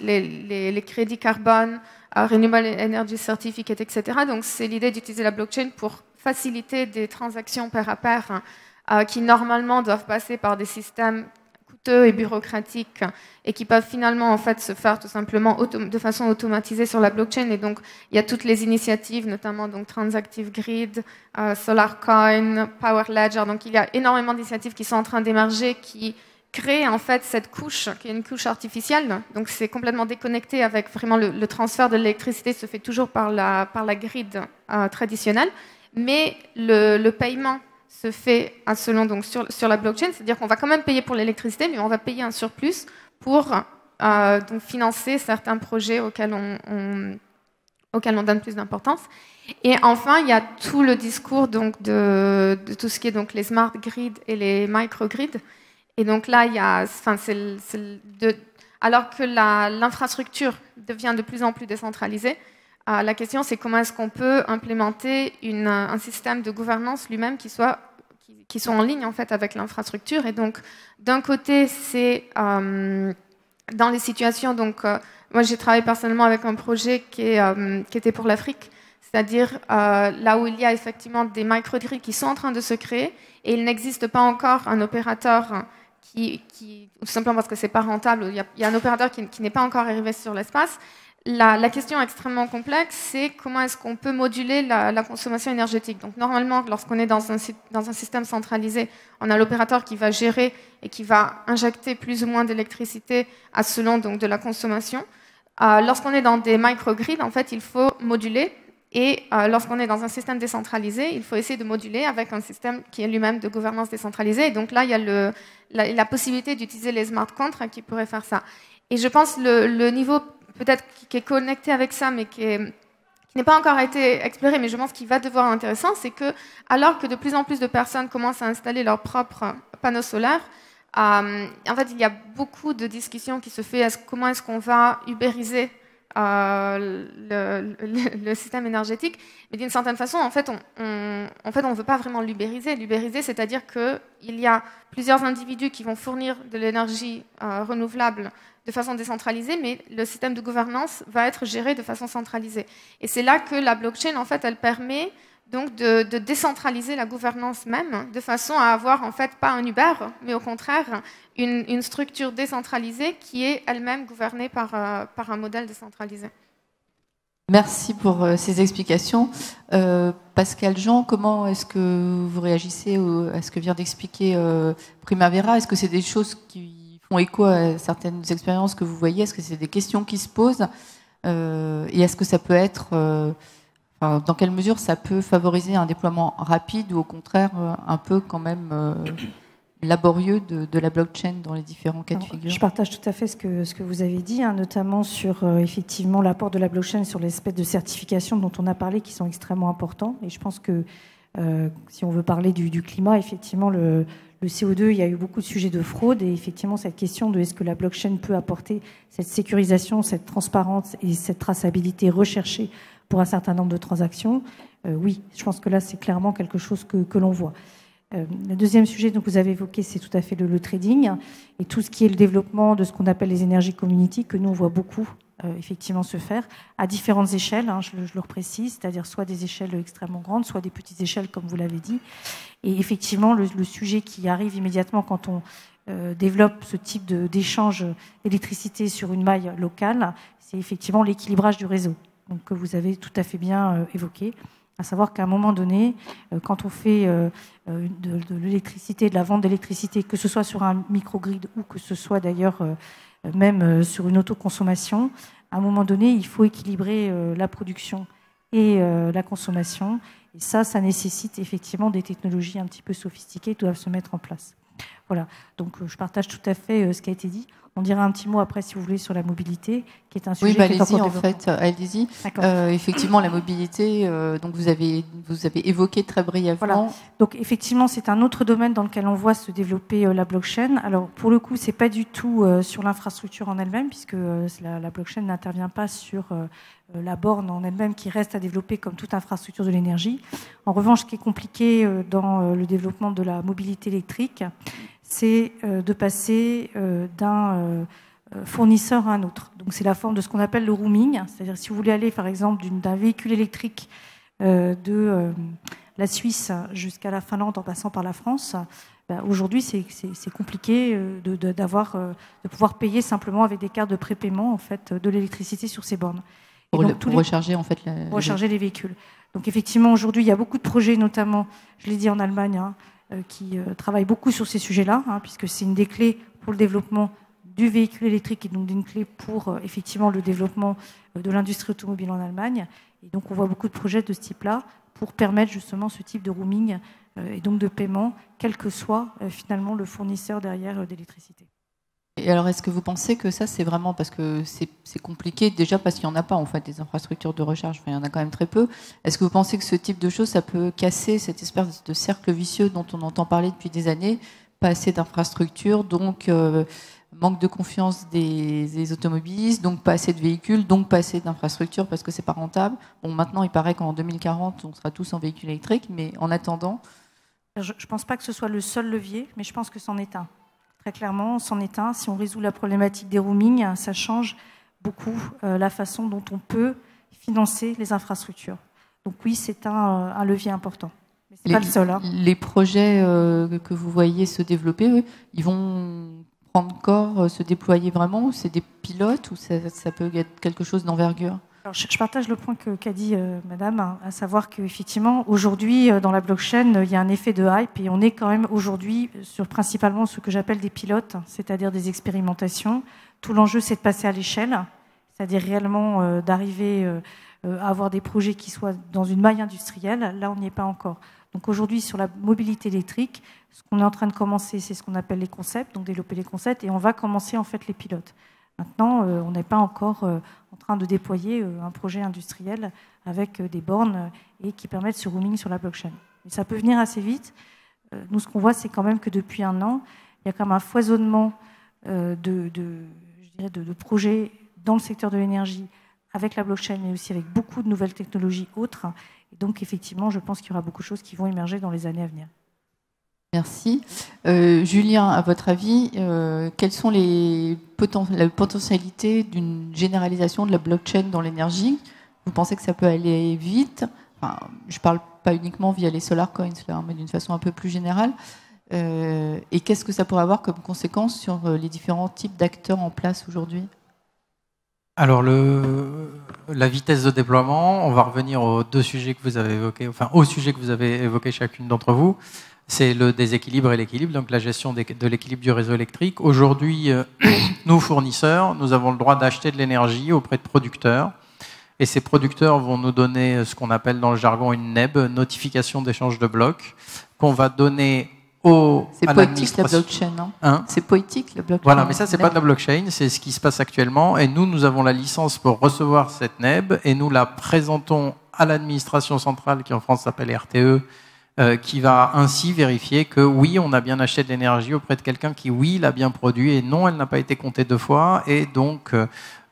les, les, les crédits carbone, euh, Renewable Energy Certificate, et cetera. Donc, c'est l'idée d'utiliser la blockchain pour faciliter des transactions pair à pair, hein, Euh, qui normalement doivent passer par des systèmes coûteux et bureaucratiques et qui peuvent finalement en fait se faire tout simplement de façon automatisée sur la blockchain. Et donc il y a toutes les initiatives, notamment donc Transactive Grid, euh, SolarCoin, Power Ledger. Donc il y a énormément d'initiatives qui sont en train d'émerger, qui créent en fait cette couche, qui est une couche artificielle. Donc c'est complètement déconnecté avec vraiment le, le transfert de l'électricité se fait toujours par la par la grid euh, traditionnelle, mais le, le paiement se fait à selon donc sur, sur la blockchain, c'est-à-dire qu'on va quand même payer pour l'électricité, mais on va payer un surplus pour euh, donc financer certains projets auxquels on, on, auxquels on donne plus d'importance. Et enfin, il y a tout le discours donc de, de tout ce qui est donc les smart grids et les micro grids. Et donc là, il y a, enfin, c'est, c'est de, alors que l'infrastructure devient de plus en plus décentralisée. Euh, la question, c'est comment est-ce qu'on peut implémenter une, un système de gouvernance lui-même qui soit, qui, qui soit en ligne en fait, avec l'infrastructure. Et donc, d'un côté, c'est euh, dans les situations... Donc, euh, moi, j'ai travaillé personnellement avec un projet qui, est, euh, qui était pour l'Afrique, c'est-à-dire euh, là où il y a effectivement des microgrids qui sont en train de se créer et il n'existe pas encore un opérateur qui... qui tout simplement parce que ce n'est pas rentable, il y a, il y a un opérateur qui, qui n'est pas encore arrivé sur l'espace. La, la question extrêmement complexe, c'est comment est-ce qu'on peut moduler la, la consommation énergétique. Donc normalement, lorsqu'on est dans un, dans un système centralisé, on a l'opérateur qui va gérer et qui va injecter plus ou moins d'électricité à selon donc de la consommation. Euh, lorsqu'on est dans des microgrids, en fait, il faut moduler. Et euh, lorsqu'on est dans un système décentralisé, il faut essayer de moduler avec un système qui est lui-même de gouvernance décentralisée. Et donc là, il y a le, la, la possibilité d'utiliser les smart contracts qui pourraient faire ça. Et je pense le, le niveau peut-être qui est connecté avec ça, mais qui n'est pas encore été exploré, mais je pense qu'il va devoir intéressant, c'est que alors que de plus en plus de personnes commencent à installer leurs propres panneaux solaires, euh, en fait, il y a beaucoup de discussions qui se font. Est-ce, comment est-ce qu'on va ubériser euh, le, le, le système énergétique? Mais d'une certaine façon, en fait, on ne en fait, veut pas vraiment l'ubériser. L'ubériser, c'est-à-dire qu'il y a plusieurs individus qui vont fournir de l'énergie euh, renouvelable de façon décentralisée, mais le système de gouvernance va être géré de façon centralisée. Et c'est là que la blockchain, en fait, elle permet donc de, de décentraliser la gouvernance même, de façon à avoir, en fait, pas un Uber, mais au contraire, une, une structure décentralisée qui est elle-même gouvernée par, euh, par un modèle décentralisé. Merci pour euh, ces explications. Euh, Pascal Jean, comment est-ce que vous réagissez au, à ce que vient d'expliquer euh, Primavera? Est-ce que c'est des choses qui font écho à certaines expériences que vous voyez? Est-ce que c'est des questions qui se posent euh, et est-ce que ça peut être, euh, enfin, dans quelle mesure ça peut favoriser un déploiement rapide ou au contraire euh, un peu quand même euh, laborieux de, de la blockchain dans les différents cas Alors, de figure. Je partage tout à fait ce que, ce que vous avez dit, hein, notamment sur euh, effectivement l'apport de la blockchain sur l'espèce de certification dont on a parlé, qui sont extrêmement importants. Et je pense que euh, si on veut parler du, du climat, effectivement, le, le C O deux, il y a eu beaucoup de sujets de fraude. Et effectivement, cette question de est-ce que la blockchain peut apporter cette sécurisation, cette transparence et cette traçabilité recherchée pour un certain nombre de transactions, euh, oui, je pense que là, c'est clairement quelque chose que, que l'on voit. Euh, le deuxième sujet que vous avez évoqué, c'est tout à fait le, le trading et tout ce qui est le développement de ce qu'on appelle les énergies community, que nous, on voit beaucoup euh, effectivement se faire à différentes échelles, hein, je, je le reprécise, c'est-à-dire soit des échelles extrêmement grandes, soit des petites échelles, comme vous l'avez dit. Et effectivement, le, le sujet qui arrive immédiatement quand on euh, développe ce type d'échange d'électricité sur une maille locale, c'est effectivement l'équilibrage du réseau. Donc, que vous avez tout à fait bien euh, évoqué, à savoir qu'à un moment donné, euh, quand on fait euh, de, de l'électricité, de la vente d'électricité, que ce soit sur un microgrid ou que ce soit d'ailleurs euh, même euh, sur une autoconsommation, à un moment donné, il faut équilibrer euh, la production et euh, la consommation. Et ça, ça nécessite effectivement des technologies un petit peu sophistiquées qui doivent se mettre en place. Voilà, donc euh, je partage tout à fait euh, ce qui a été dit. On dira un petit mot après, si vous voulez, sur la mobilité, qui est un sujet. Oui, bah, allez-y, en fait, allez-y. Euh, effectivement, la mobilité, euh, donc vous avez, vous avez évoqué très brièvement. Voilà. Donc, effectivement, c'est un autre domaine dans lequel on voit se développer euh, la blockchain. Alors, pour le coup, c'est pas du tout euh, sur l'infrastructure en elle-même, puisque euh, la, la blockchain n'intervient pas sur euh, la borne en elle-même, qui reste à développer comme toute infrastructure de l'énergie. En revanche, ce qui est compliqué euh, dans euh, le développement de la mobilité électrique, c'est de passer d'un fournisseur à un autre. Donc c'est la forme de ce qu'on appelle le roaming, c'est-à-dire si vous voulez aller par exemple d'un véhicule électrique de la Suisse jusqu'à la Finlande en passant par la France, aujourd'hui c'est compliqué de, de, d'avoir, de pouvoir payer simplement avec des cartes de prépaiement en fait, de l'électricité sur ces bornes. Pour, donc, le, pour les, recharger en fait la, pour recharger les véhicules. Donc effectivement aujourd'hui il y a beaucoup de projets, notamment, je l'ai dit en Allemagne, hein, qui euh, travaille beaucoup sur ces sujets-là, hein, puisque c'est une des clés pour le développement du véhicule électrique et donc une clé pour euh, effectivement le développement euh, de l'industrie automobile en Allemagne. Et donc on voit beaucoup de projets de ce type-là pour permettre justement ce type de roaming euh, et donc de paiement, quel que soit euh, finalement le fournisseur derrière euh, d'électricité. Et alors, est-ce que vous pensez que ça, c'est vraiment parce que c'est compliqué, déjà parce qu'il n'y en a pas, en fait, des infrastructures de recharge, enfin, il y en a quand même très peu. Est-ce que vous pensez que ce type de choses, ça peut casser cette espèce de cercle vicieux dont on entend parler depuis des années, pas assez d'infrastructures, donc euh, manque de confiance des, des automobilistes, donc pas assez de véhicules, donc pas assez d'infrastructures parce que c'est pas rentable. Bon, maintenant, il paraît qu'en deux mille quarante, on sera tous en véhicule électrique, mais en attendant... Je ne pense pas que ce soit le seul levier, mais je pense que c'en est un. Très clairement, on s'en est un. Si on résout la problématique des roaming, ça change beaucoup euh, la façon dont on peut financer les infrastructures. Donc oui, c'est un, un levier important. Mais c'est pas le seul. Hein. Les projets euh, que vous voyez se développer, oui, ils vont prendre corps, euh, se déployer vraiment, ou c'est des pilotes, ou ça, ça peut être quelque chose d'envergure? Alors, je, je partage le point qu'a dit euh, Madame, hein, à savoir qu'effectivement, aujourd'hui, euh, dans la blockchain, euh, il y a un effet de hype et on est quand même aujourd'hui sur principalement ce que j'appelle des pilotes, c'est-à-dire des expérimentations. Tout l'enjeu, c'est de passer à l'échelle, c'est-à-dire réellement euh, d'arriver euh, euh, à avoir des projets qui soient dans une maille industrielle. Là, on n'y est pas encore. Donc aujourd'hui, sur la mobilité électrique, ce qu'on est en train de commencer, c'est ce qu'on appelle les concepts, donc développer les concepts, et on va commencer en fait les pilotes. Maintenant, euh, on n'est pas encore euh, en train de déployer euh, un projet industriel avec euh, des bornes et qui permettent ce roaming sur la blockchain. Mais ça peut venir assez vite. Euh, nous, ce qu'on voit, c'est quand même que depuis un an, il y a quand même un foisonnement euh, de, de, je dirais de, de projets dans le secteur de l'énergie avec la blockchain, mais aussi avec beaucoup de nouvelles technologies autres. Et donc, effectivement, je pense qu'il y aura beaucoup de choses qui vont émerger dans les années à venir. Merci. Euh, Julien, à votre avis, euh, quelles sont les poten la potentialité d'une généralisation de la blockchain dans l'énergie? Vous pensez que ça peut aller vite? Enfin, je ne parle pas uniquement via les SolarCoins, hein, mais d'une façon un peu plus générale. Euh, et qu'est-ce que ça pourrait avoir comme conséquence sur les différents types d'acteurs en place aujourd'hui? Alors, le, la vitesse de déploiement, on va revenir aux deux sujets que vous avez évoqués, enfin, aux sujets que vous avez évoqués chacune d'entre vous. C'est le déséquilibre et l'équilibre, donc la gestion de l'équilibre du réseau électrique. Aujourd'hui, euh, nous, fournisseurs, nous avons le droit d'acheter de l'énergie auprès de producteurs. Et ces producteurs vont nous donner ce qu'on appelle dans le jargon une N E B, notification d'échange de blocs, qu'on va donner au, c'est poétique la blockchain, non hein? C'est poétique la blockchain. Voilà, mais ça, c'est pas de la blockchain, c'est ce qui se passe actuellement. Et nous, nous avons la licence pour recevoir cette N E B et nous la présentons à l'administration centrale, qui en France s'appelle R T E, euh, qui va ainsi vérifier que oui, on a bien acheté de l'énergie auprès de quelqu'un qui, oui, l'a bien produit et non, elle n'a pas été comptée deux fois. Et donc,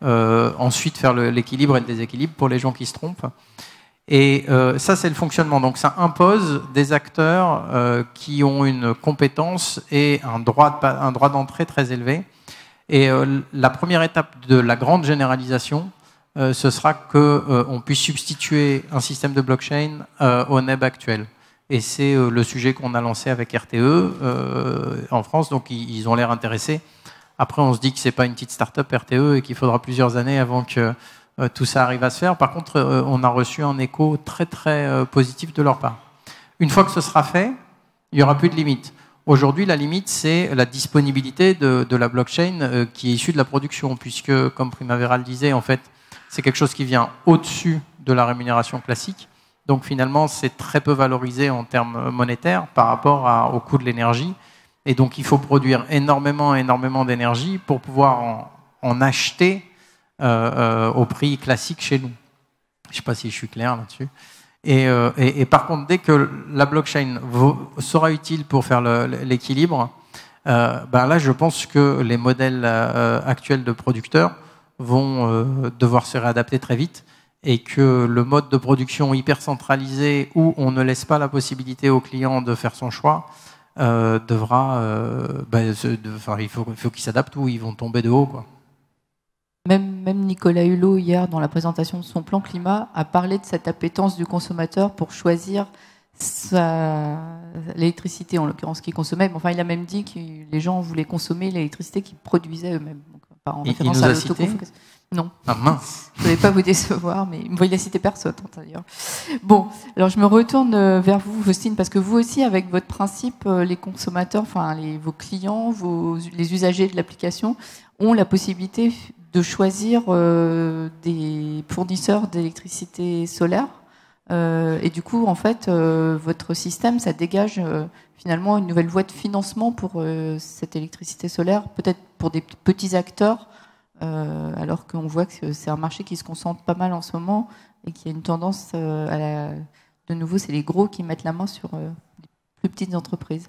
euh, ensuite, faire l'équilibre et le déséquilibre pour les gens qui se trompent. Et euh, ça, c'est le fonctionnement. Donc, ça impose des acteurs euh, qui ont une compétence et un droit de, un droit d'entrée très élevé. Et euh, la première étape de la grande généralisation, euh, ce sera qu'on euh, puisse substituer un système de blockchain euh, au N E B actuel. Et c'est euh, le sujet qu'on a lancé avec R T E euh, en France. Donc, ils, ils ont l'air intéressés. Après, on se dit que ce n'est pas une petite start-up R T E et qu'il faudra plusieurs années avant que... Euh, tout ça arrive à se faire. Par contre, euh, on a reçu un écho très très euh, positif de leur part. Une fois que ce sera fait, il n'y aura plus de limite. Aujourd'hui, la limite, c'est la disponibilité de, de la blockchain euh, qui est issue de la production, puisque, comme Primavera le disait, en fait, c'est quelque chose qui vient au-dessus de la rémunération classique. Donc finalement, c'est très peu valorisé en termes monétaires par rapport à, au coût de l'énergie. Et donc, il faut produire énormément, énormément d'énergie pour pouvoir en, en acheter Euh, euh, au prix classique chez nous. Je ne sais pas si je suis clair là-dessus. Et, euh, et, et par contre, dès que la blockchain sera utile pour faire l'équilibre, euh, ben là, je pense que les modèles euh, actuels de producteurs vont euh, devoir se réadapter très vite et que le mode de production hyper centralisé où on ne laisse pas la possibilité au client de faire son choix euh, devra... Euh, ben, se, de, 'fin, il faut, faut qu'ils s'adaptent ou ils vont tomber de haut, quoi. Même, même Nicolas Hulot, hier, dans la présentation de son plan climat, a parlé de cette appétence du consommateur pour choisir l'électricité, en l'occurrence, qu'il consommait. Enfin, il a même dit que les gens voulaient consommer l'électricité qu'ils produisaient eux-mêmes. En référence il, il à l'autoconsommation. Non. Ah mince. Je ne voulais pas vous décevoir, mais bon, il n'a cité personne, d'ailleurs. Bon, alors je me retourne vers vous, Faustine, parce que vous aussi, avec votre principe, les consommateurs, enfin, les, vos clients, vos, les usagers de l'application, ont la possibilité de choisir euh, des fournisseurs d'électricité solaire. Euh, et du coup, en fait, euh, votre système, ça dégage euh, finalement une nouvelle voie de financement pour euh, cette électricité solaire, peut-être pour des petits acteurs, euh, alors qu'on voit que c'est un marché qui se concentre pas mal en ce moment et qui a une tendance euh, à la... De nouveau, c'est les gros qui mettent la main sur euh, les plus petites entreprises.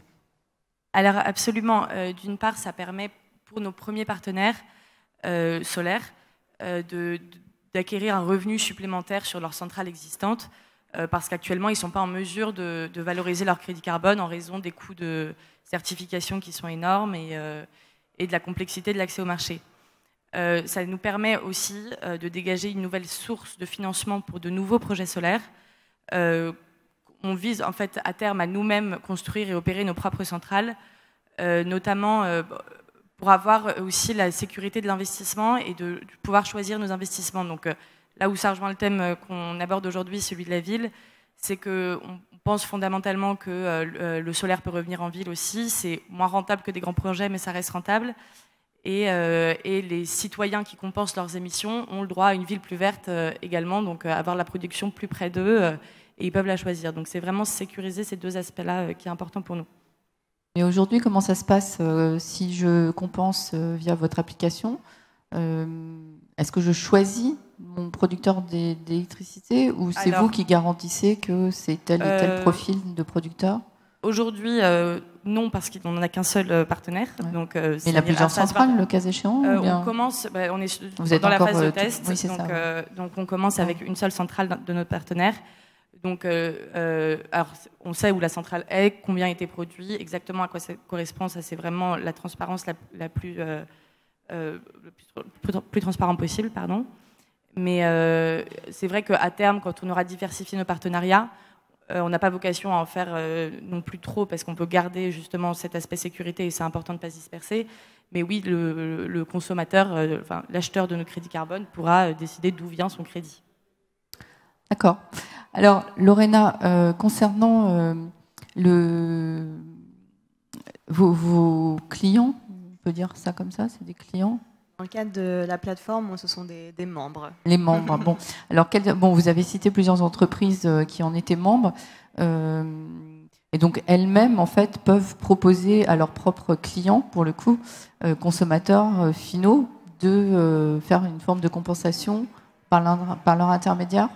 Alors absolument. Euh, d'une part, ça permet pour nos premiers partenaires Euh, solaire, euh, d'acquérir un revenu supplémentaire sur leurs centrales existantes, euh, parce qu'actuellement, ils ne sont pas en mesure de, de valoriser leur crédit carbone en raison des coûts de certification qui sont énormes et, euh, et de la complexité de l'accès au marché. Euh, ça nous permet aussi euh, de dégager une nouvelle source de financement pour de nouveaux projets solaires. Euh, on vise en fait à terme à nous-mêmes construire et opérer nos propres centrales, euh, notamment... Euh, pour avoir aussi la sécurité de l'investissement et de pouvoir choisir nos investissements. Donc là où ça rejoint le thème qu'on aborde aujourd'hui, celui de la ville, c'est qu'on pense fondamentalement que le solaire peut revenir en ville aussi. C'est moins rentable que des grands projets, mais ça reste rentable. Et, euh, et les citoyens qui compensent leurs émissions ont le droit à une ville plus verte euh, également, donc euh, avoir la production plus près d'eux, euh, et ils peuvent la choisir. Donc c'est vraiment sécuriser ces deux aspects-là euh, qui est important pour nous. Mais aujourd'hui, comment ça se passe euh, si je compense euh, via votre application euh, est-ce que je choisis mon producteur d'électricité ou c'est vous qui garantissez que c'est tel euh, et tel profil de producteur? Aujourd'hui, euh, non, parce qu'on n'en a qu'un seul partenaire. Ouais. Donc, euh, mais la plusieurs centrales, le cas échéant euh, ou bien... On commence, bah, on est vous dans êtes la phase de test, tout... oui, donc, ça, ouais. euh, donc on commence ouais. avec une seule centrale de notre partenaire. Donc, euh, euh, alors, on sait où la centrale est, combien a été produit, exactement à quoi ça correspond. Ça, c'est vraiment la transparence la, la plus, euh, euh, le plus, plus transparent possible, pardon. Mais euh, c'est vrai qu'à terme, quand on aura diversifié nos partenariats, euh, on n'a pas vocation à en faire euh, non plus trop, parce qu'on peut garder justement cet aspect sécurité et c'est important de ne pas se disperser. Mais oui, le, le consommateur, euh, enfin, l'acheteur de nos crédits carbone pourra décider d'où vient son crédit. D'accord. Alors, Lorena, euh, concernant euh, le, vos, vos clients, on peut dire ça comme ça, c'est des clients? Dans le cadre de la plateforme, ce sont des, des membres. Les membres, bon. Alors, quel, bon, vous avez cité plusieurs entreprises qui en étaient membres. Euh, Et donc elles-mêmes en fait peuvent proposer à leurs propres clients, pour le coup, euh, consommateurs euh, finaux, de euh, faire une forme de compensation par, par leur intermédiaire.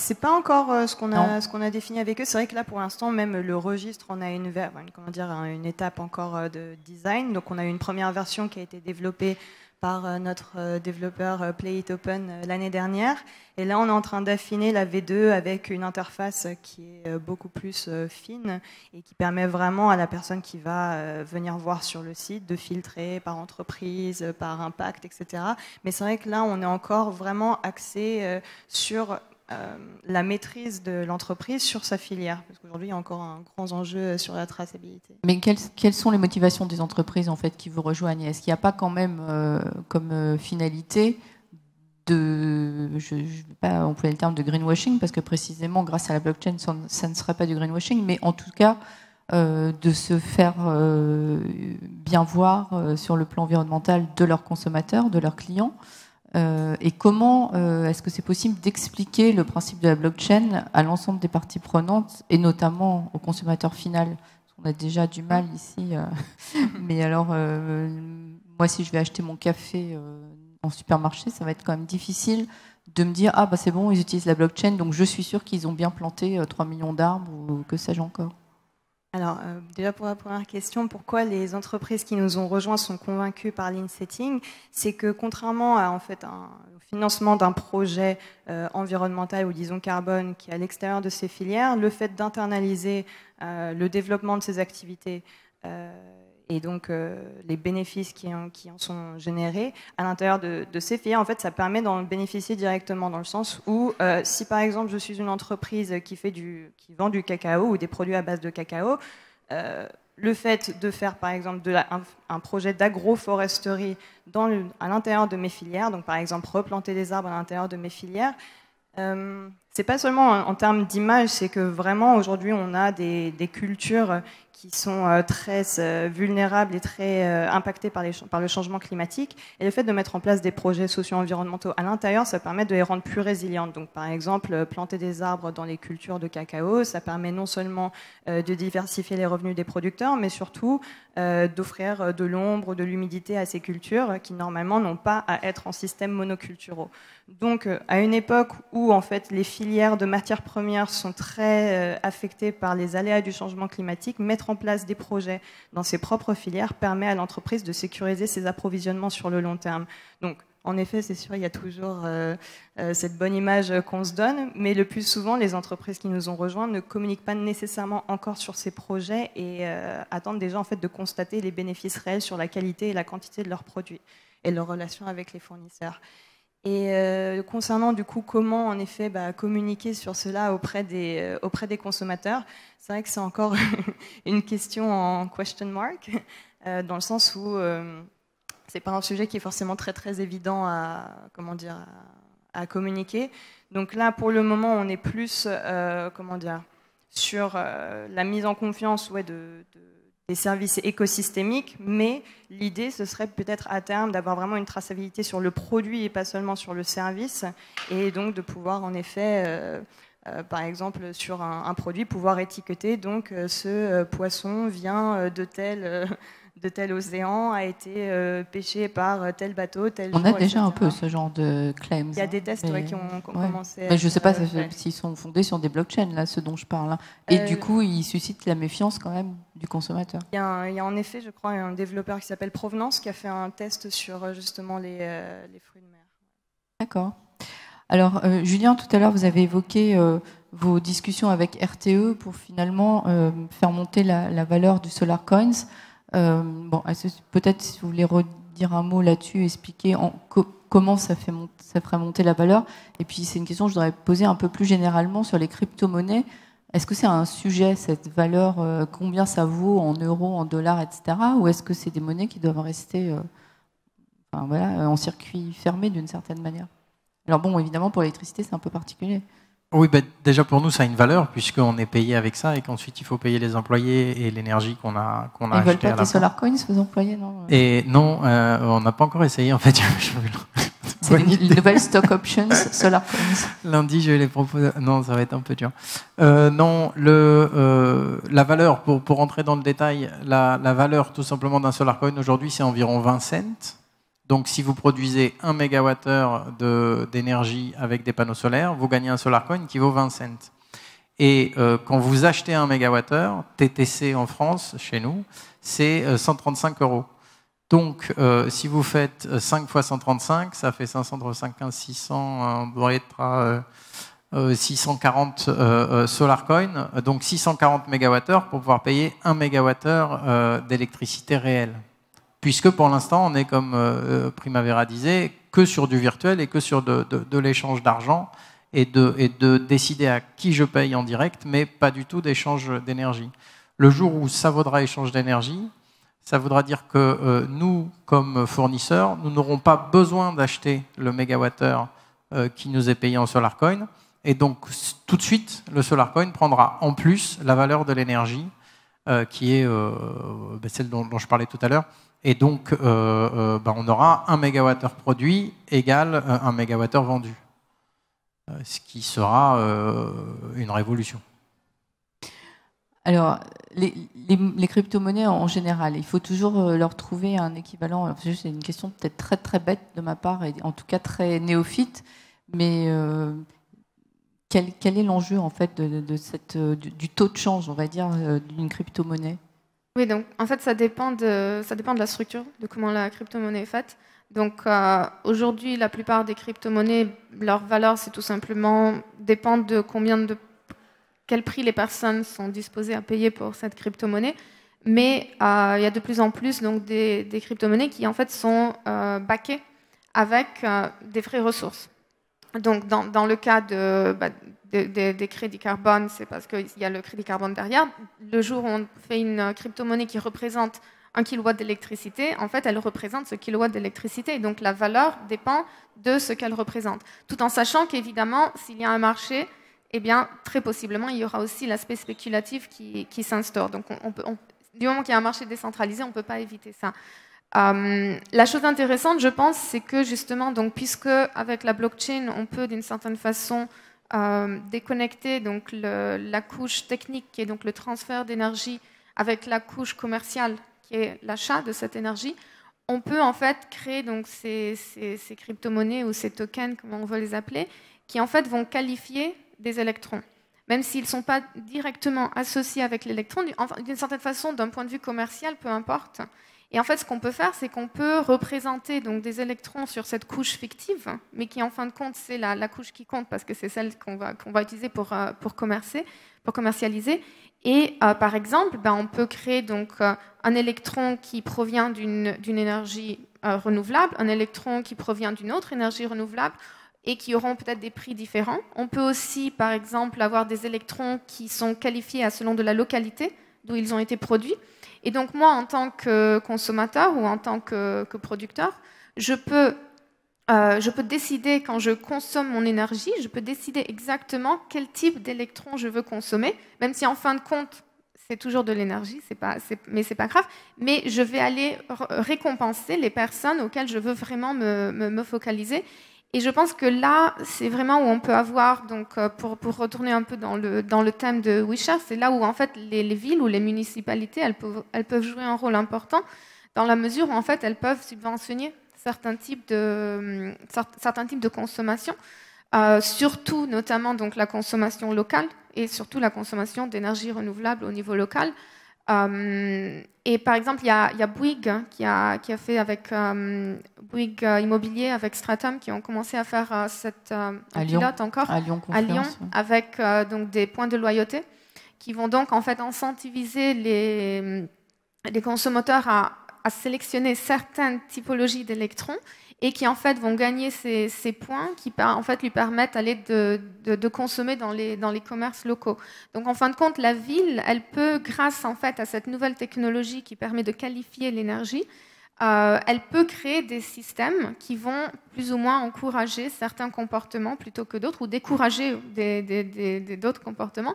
C'est pas encore euh, ce qu'on a, ce qu'on a défini avec eux. C'est vrai que là, pour l'instant, même le registre, on a une, comment dire, une étape encore euh, de design. Donc, on a une première version qui a été développée par euh, notre euh, développeur euh, Play It Open euh, l'année dernière. Et là, on est en train d'affiner la V deux avec une interface qui est euh, beaucoup plus euh, fine et qui permet vraiment à la personne qui va euh, venir voir sur le site de filtrer par entreprise, par impact, et cetera. Mais c'est vrai que là, on est encore vraiment axé euh, sur... Euh, la maîtrise de l'entreprise sur sa filière, parce qu'aujourd'hui il y a encore un grand enjeu sur la traçabilité. Mais quelles, quelles sont les motivations des entreprises en fait qui vous rejoignent? Est-ce qu'il n'y a pas quand même euh, comme euh, finalité de, je ne vais pas employer le terme de greenwashing, parce que précisément grâce à la blockchain ça, ça ne serait pas du greenwashing, mais en tout cas euh, de se faire euh, bien voir euh, sur le plan environnemental de leurs consommateurs, de leurs clients? Euh, et comment euh, est-ce que c'est possible d'expliquer le principe de la blockchain à l'ensemble des parties prenantes et notamment au consommateur final? On a déjà du mal ici, euh, mais alors euh, moi si je vais acheter mon café euh, en supermarché, ça va être quand même difficile de me dire ah bah c'est bon, ils utilisent la blockchain donc je suis sûr qu'ils ont bien planté euh, trois millions d'arbres ou que sais-je encore. Alors, euh, déjà pour la première question, pourquoi les entreprises qui nous ont rejoints sont convaincues par l'insetting? C'est que contrairement à, en fait, un, au financement d'un projet euh, environnemental ou disons carbone qui est à l'extérieur de ces filières, le fait d'internaliser euh, le développement de ces activités euh, et donc euh, les bénéfices qui en, qui en sont générés à l'intérieur de, de ces filières, en fait, ça permet d'en bénéficier directement, dans le sens où euh, si par exemple je suis une entreprise qui fait du, qui vend du cacao ou des produits à base de cacao, euh, le fait de faire par exemple de la, un, un projet d'agroforesterie à l'intérieur de mes filières, donc par exemple replanter des arbres à l'intérieur de mes filières, euh, c'est pas seulement en, en termes d'image, c'est que vraiment aujourd'hui on a des, des cultures qui sont très vulnérables et très impactés par, les, par le changement climatique. Et le fait de mettre en place des projets socio-environnementaux à l'intérieur, ça permet de les rendre plus résilientes. Donc, par exemple, planter des arbres dans les cultures de cacao, ça permet non seulement de diversifier les revenus des producteurs, mais surtout d'offrir de l'ombre, de l'humidité à ces cultures qui, normalement, n'ont pas à être en système monoculturaux. Donc, à une époque où, en fait, les filières de matières premières sont très affectées par les aléas du changement climatique, mettre en En place des projets dans ses propres filières permet à l'entreprise de sécuriser ses approvisionnements sur le long terme. Donc, en effet, c'est sûr, il y a toujours euh, euh, cette bonne image qu'on se donne, mais le plus souvent, les entreprises qui nous ont rejoints ne communiquent pas nécessairement encore sur ces projets et euh, attendent déjà en fait de constater les bénéfices réels sur la qualité et la quantité de leurs produits et leurs relations avec les fournisseurs. Et euh, concernant du coup comment en effet bah, communiquer sur cela auprès des, euh, auprès des consommateurs, c'est vrai que c'est encore une question en question mark, euh, dans le sens où euh, c'est pas un sujet qui est forcément très très évident à, comment dire, à, à communiquer. Donc là pour le moment on est plus euh, comment dire, sur euh, la mise en confiance ouais, de, de des services écosystémiques, mais l'idée, ce serait peut-être à terme d'avoir vraiment une traçabilité sur le produit et pas seulement sur le service, et donc de pouvoir en effet, euh, euh, par exemple, sur un, un produit, pouvoir étiqueter donc euh, ce euh, poisson vient de tel, euh, de tel océan, a été euh, pêché par tel bateau, tel On jour, a déjà et cetera un peu ce genre de claims. Il y a des tests mais... ouais, qui ont, qui ont ouais. commencé. Mais je ne sais pas euh, s'ils ouais. sont fondés sur des blockchains, là, ce dont je parle. Et euh... du coup, ils suscitent la méfiance quand même du consommateur. Il y, a un, il y a en effet, je crois, un développeur qui s'appelle Provenance qui a fait un test sur justement les, euh, les fruits de mer. D'accord. Alors, euh, Julien, tout à l'heure, vous avez évoqué euh, vos discussions avec R T E pour finalement euh, faire monter la, la valeur du SolarCoins. Euh, bon, peut-être si vous voulez redire un mot là-dessus, expliquer en co comment ça, fait monter, ça ferait monter la valeur. Et puis, c'est une question que je voudrais poser un peu plus généralement sur les crypto-monnaies. Est-ce que c'est un sujet, cette valeur, euh, combien ça vaut en euros, en dollars, et cetera. Ou est-ce que c'est des monnaies qui doivent rester euh, enfin, voilà, en circuit fermé d'une certaine manière? Alors bon, évidemment, pour l'électricité, c'est un peu particulier. Oui, bah, déjà pour nous, ça a une valeur, puisqu'on est payé avec ça, et qu'ensuite, il faut payer les employés et l'énergie qu'on a, qu'on a achetée. Ils veulent pas des SolarCoins, vos employés, non? Et non, euh, on n'a pas encore essayé, en fait. C'est une, une nouvelle stock options SolarCoin. Lundi, je les propose. Non, ça va être un peu dur. Euh, non, le, euh, la valeur, pour, pour rentrer dans le détail, la, la valeur tout simplement d'un SolarCoin aujourd'hui, c'est environ vingt cents. Donc, si vous produisez un mégawattheure d'énergie avec des panneaux solaires, vous gagnez un SolarCoin qui vaut vingt cents. Et euh, quand vous achetez un mégawattheure, T T C en France, chez nous, c'est euh, cent trente-cinq euros. Donc, euh, si vous faites cinq fois cent trente-cinq, ça fait cinq cents, trois cents, quinze, six cents, on doit être à euh, six cent quarante euh, SolarCoin, donc six cent quarante mégawattheures pour pouvoir payer un mégawattheure euh, d'électricité réelle. Puisque pour l'instant, on est, comme euh, Primavera disait, que sur du virtuel et que sur de, de, de l'échange d'argent et de, et de décider à qui je paye en direct, mais pas du tout d'échange d'énergie. Le jour où ça vaudra échange d'énergie, ça voudra dire que euh, nous, comme fournisseurs, nous n'aurons pas besoin d'acheter le mégawattheure euh, qui nous est payé en SolarCoin. Et donc, tout de suite, le SolarCoin prendra en plus la valeur de l'énergie euh, qui est euh, celle dont, dont je parlais tout à l'heure. Et donc, euh, euh, bah, on aura un mégawattheure produit égale euh, un mégawattheure vendu. Euh, ce qui sera euh, une révolution. Alors, les, les, les crypto-monnaies en général, il faut toujours leur trouver un équivalent. C'est une question peut-être très très bête de ma part, et en tout cas très néophyte, mais euh, quel, quel est l'enjeu en fait de, de cette, du, du taux de change, on va dire, d'une crypto-monnaie? Oui, donc en fait ça dépend de, ça dépend de la structure, de comment la crypto-monnaie est faite. Donc euh, aujourd'hui, la plupart des crypto-monnaies, leur valeur, c'est tout simplement dépendre de combien de quel prix les personnes sont disposées à payer pour cette crypto-monnaie. Mais euh, il y a de plus en plus donc, des, des crypto-monnaies qui en fait, sont euh, backées avec euh, des frais ressources. Donc, dans, dans le cas de, bah, de, de, des crédits carbone, c'est parce qu'il y a le crédit carbone derrière. Le jour où on fait une crypto-monnaie qui représente un kilowatt d'électricité, en fait, elle représente ce kilowatt d'électricité. Donc, la valeur dépend de ce qu'elle représente. Tout en sachant qu'évidemment, s'il y a un marché, eh bien, très possiblement, il y aura aussi l'aspect spéculatif qui, qui s'instaure. Donc, on, on peut, on, du moment qu'il y a un marché décentralisé, on ne peut pas éviter ça. Euh, la chose intéressante, je pense, c'est que justement, donc, puisque avec la blockchain, on peut d'une certaine façon euh, déconnecter donc, le, la couche technique, qui est donc le transfert d'énergie, avec la couche commerciale, qui est l'achat de cette énergie, on peut en fait créer donc, ces, ces, ces crypto-monnaies ou ces tokens, comme on veut les appeler, qui en fait vont qualifier des électrons. Même s'ils ne sont pas directement associés avec l'électron, d'une certaine façon, d'un point de vue commercial, peu importe. Et en fait, ce qu'on peut faire, c'est qu'on peut représenter donc, des électrons sur cette couche fictive, mais qui, en fin de compte, c'est la, la couche qui compte, parce que c'est celle qu'on va, qu'on va utiliser pour, euh, pour, commercer, pour commercialiser. Et, euh, par exemple, ben, on peut créer donc, euh, un électron qui provient d'une énergie euh, renouvelable, un électron qui provient d'une autre énergie renouvelable, et qui auront peut-être des prix différents. On peut aussi, par exemple, avoir des électrons qui sont qualifiés selon de la localité d'où ils ont été produits. Et donc moi, en tant que consommateur ou en tant que, que producteur, je peux, euh, je peux décider, quand je consomme mon énergie, je peux décider exactement quel type d'électron je veux consommer, même si en fin de compte, c'est toujours de l'énergie, mais ce n'est pas grave. Mais je vais aller récompenser les personnes auxquelles je veux vraiment me, me, me focaliser. Et je pense que là, c'est vraiment où on peut avoir, donc, pour, pour retourner un peu dans le, dans le thème de Ouishare, c'est là où en fait, les, les villes ou les municipalités, elles peuvent, elles peuvent jouer un rôle important dans la mesure où en fait, elles peuvent subventionner certains types de, certains types de consommation, euh, surtout notamment donc, la consommation locale et surtout la consommation d'énergie renouvelable au niveau local. Euh, et par exemple, il y a, y a Bouygues qui a, qui a fait avec euh, Bouygues Immobilier, avec Stratum, qui ont commencé à faire euh, cette euh, à pilote Lyon, encore à Lyon, à Lyon avec euh, donc des points de loyauté qui vont donc en fait incentiviser les, les consommateurs à, à sélectionner certaines typologies d'électrons et qui en fait vont gagner ces, ces points qui en fait lui permettent aller de, de, de consommer dans les, dans les commerces locaux. Donc en fin de compte, la ville, elle peut, grâce en fait à cette nouvelle technologie qui permet de qualifier l'énergie, euh, elle peut créer des systèmes qui vont plus ou moins encourager certains comportements plutôt que d'autres, ou décourager des, des, des, des, d'autres comportements,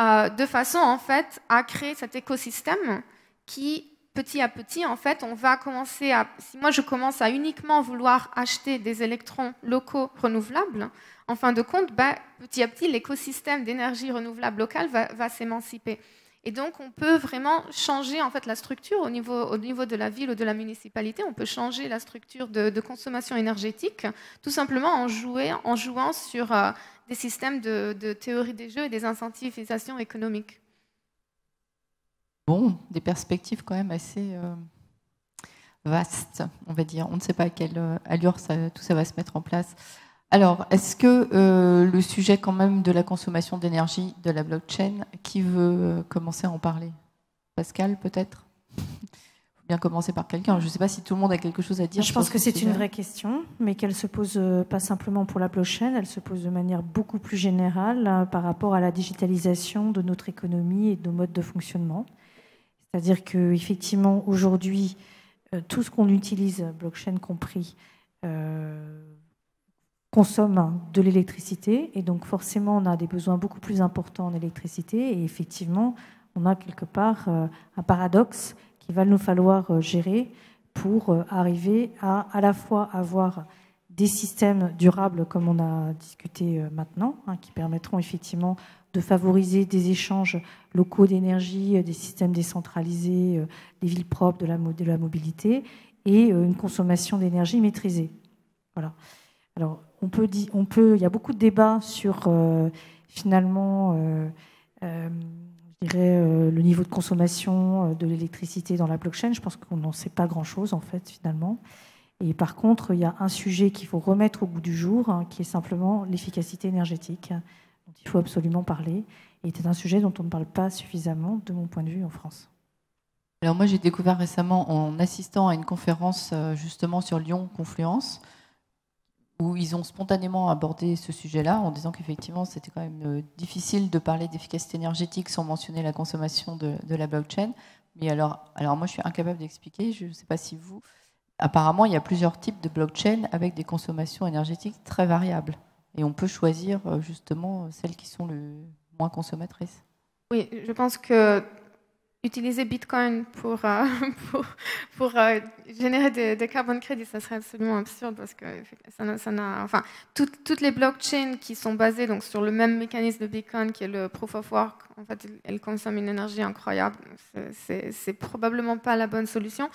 euh, de façon en fait à créer cet écosystème qui petit à petit, en fait, on va commencer à... Si moi, je commence à uniquement vouloir acheter des électrons locaux renouvelables, en fin de compte, bah, petit à petit, l'écosystème d'énergie renouvelable locale va, va s'émanciper. Et donc, on peut vraiment changer en fait, la structure au niveau, au niveau de la ville ou de la municipalité. On peut changer la structure de, de consommation énergétique, tout simplement en, jouer, en jouant sur euh, des systèmes de, de théorie des jeux et des incentivisations économiques. Bon, des perspectives quand même assez euh, vastes, on va dire. On ne sait pas à quelle euh, allure ça, tout ça va se mettre en place. Alors, est-ce que euh, le sujet quand même de la consommation d'énergie, de la blockchain, qui veut euh, commencer à en parler? Pascal, peut-être? Il faut bien commencer par quelqu'un. Je ne sais pas si tout le monde a quelque chose à dire. Je pense que c'est une vraie question, mais qu'elle se pose euh, pas simplement pour la blockchain, elle se pose de manière beaucoup plus générale euh, par rapport à la digitalisation de notre économie et de nos modes de fonctionnement. C'est-à-dire qu'effectivement, aujourd'hui, euh, tout ce qu'on utilise, blockchain compris, euh, consomme de l'électricité. Et donc forcément, on a des besoins beaucoup plus importants en électricité. Et effectivement, on a quelque part euh, un paradoxe qu'il va nous falloir euh, gérer pour euh, arriver à à la fois avoir des systèmes durables, comme on a discuté euh, maintenant, hein, qui permettront effectivement de favoriser des échanges locaux d'énergie, des systèmes décentralisés, euh, des villes propres, de la, de la mobilité, et euh, une consommation d'énergie maîtrisée. Voilà. Alors, on peut dire, on peut, il y a beaucoup de débats sur, euh, finalement, euh, euh, je dirais, euh, le niveau de consommation euh, de l'électricité dans la blockchain. Je pense qu'on n'en sait pas grand-chose, en fait, finalement. Et par contre, il y a un sujet qu'il faut remettre au goût du jour, hein, qui est simplement l'efficacité énergétique, dont il faut absolument parler, et c'est un sujet dont on ne parle pas suffisamment, de mon point de vue, en France. Alors moi, j'ai découvert récemment, en assistant à une conférence justement sur Lyon Confluence, où ils ont spontanément abordé ce sujet-là, en disant qu'effectivement, c'était quand même difficile de parler d'efficacité énergétique sans mentionner la consommation de, de la blockchain. Mais alors, alors moi, je suis incapable d'expliquer, je ne sais pas si vous... Apparemment, il y a plusieurs types de blockchain avec des consommations énergétiques très variables. Et on peut choisir justement celles qui sont le moins consommatrices. Oui, je pense que utiliser Bitcoin pour, euh, pour, pour euh, générer des, des carbon crédits, ça serait absolument absurde parce que ça, ça n'a, enfin, tout, toutes les blockchains qui sont basées donc, sur le même mécanisme de Bitcoin qui est le proof of work, en fait, elles consomment une énergie incroyable. C'est probablement pas la bonne solution.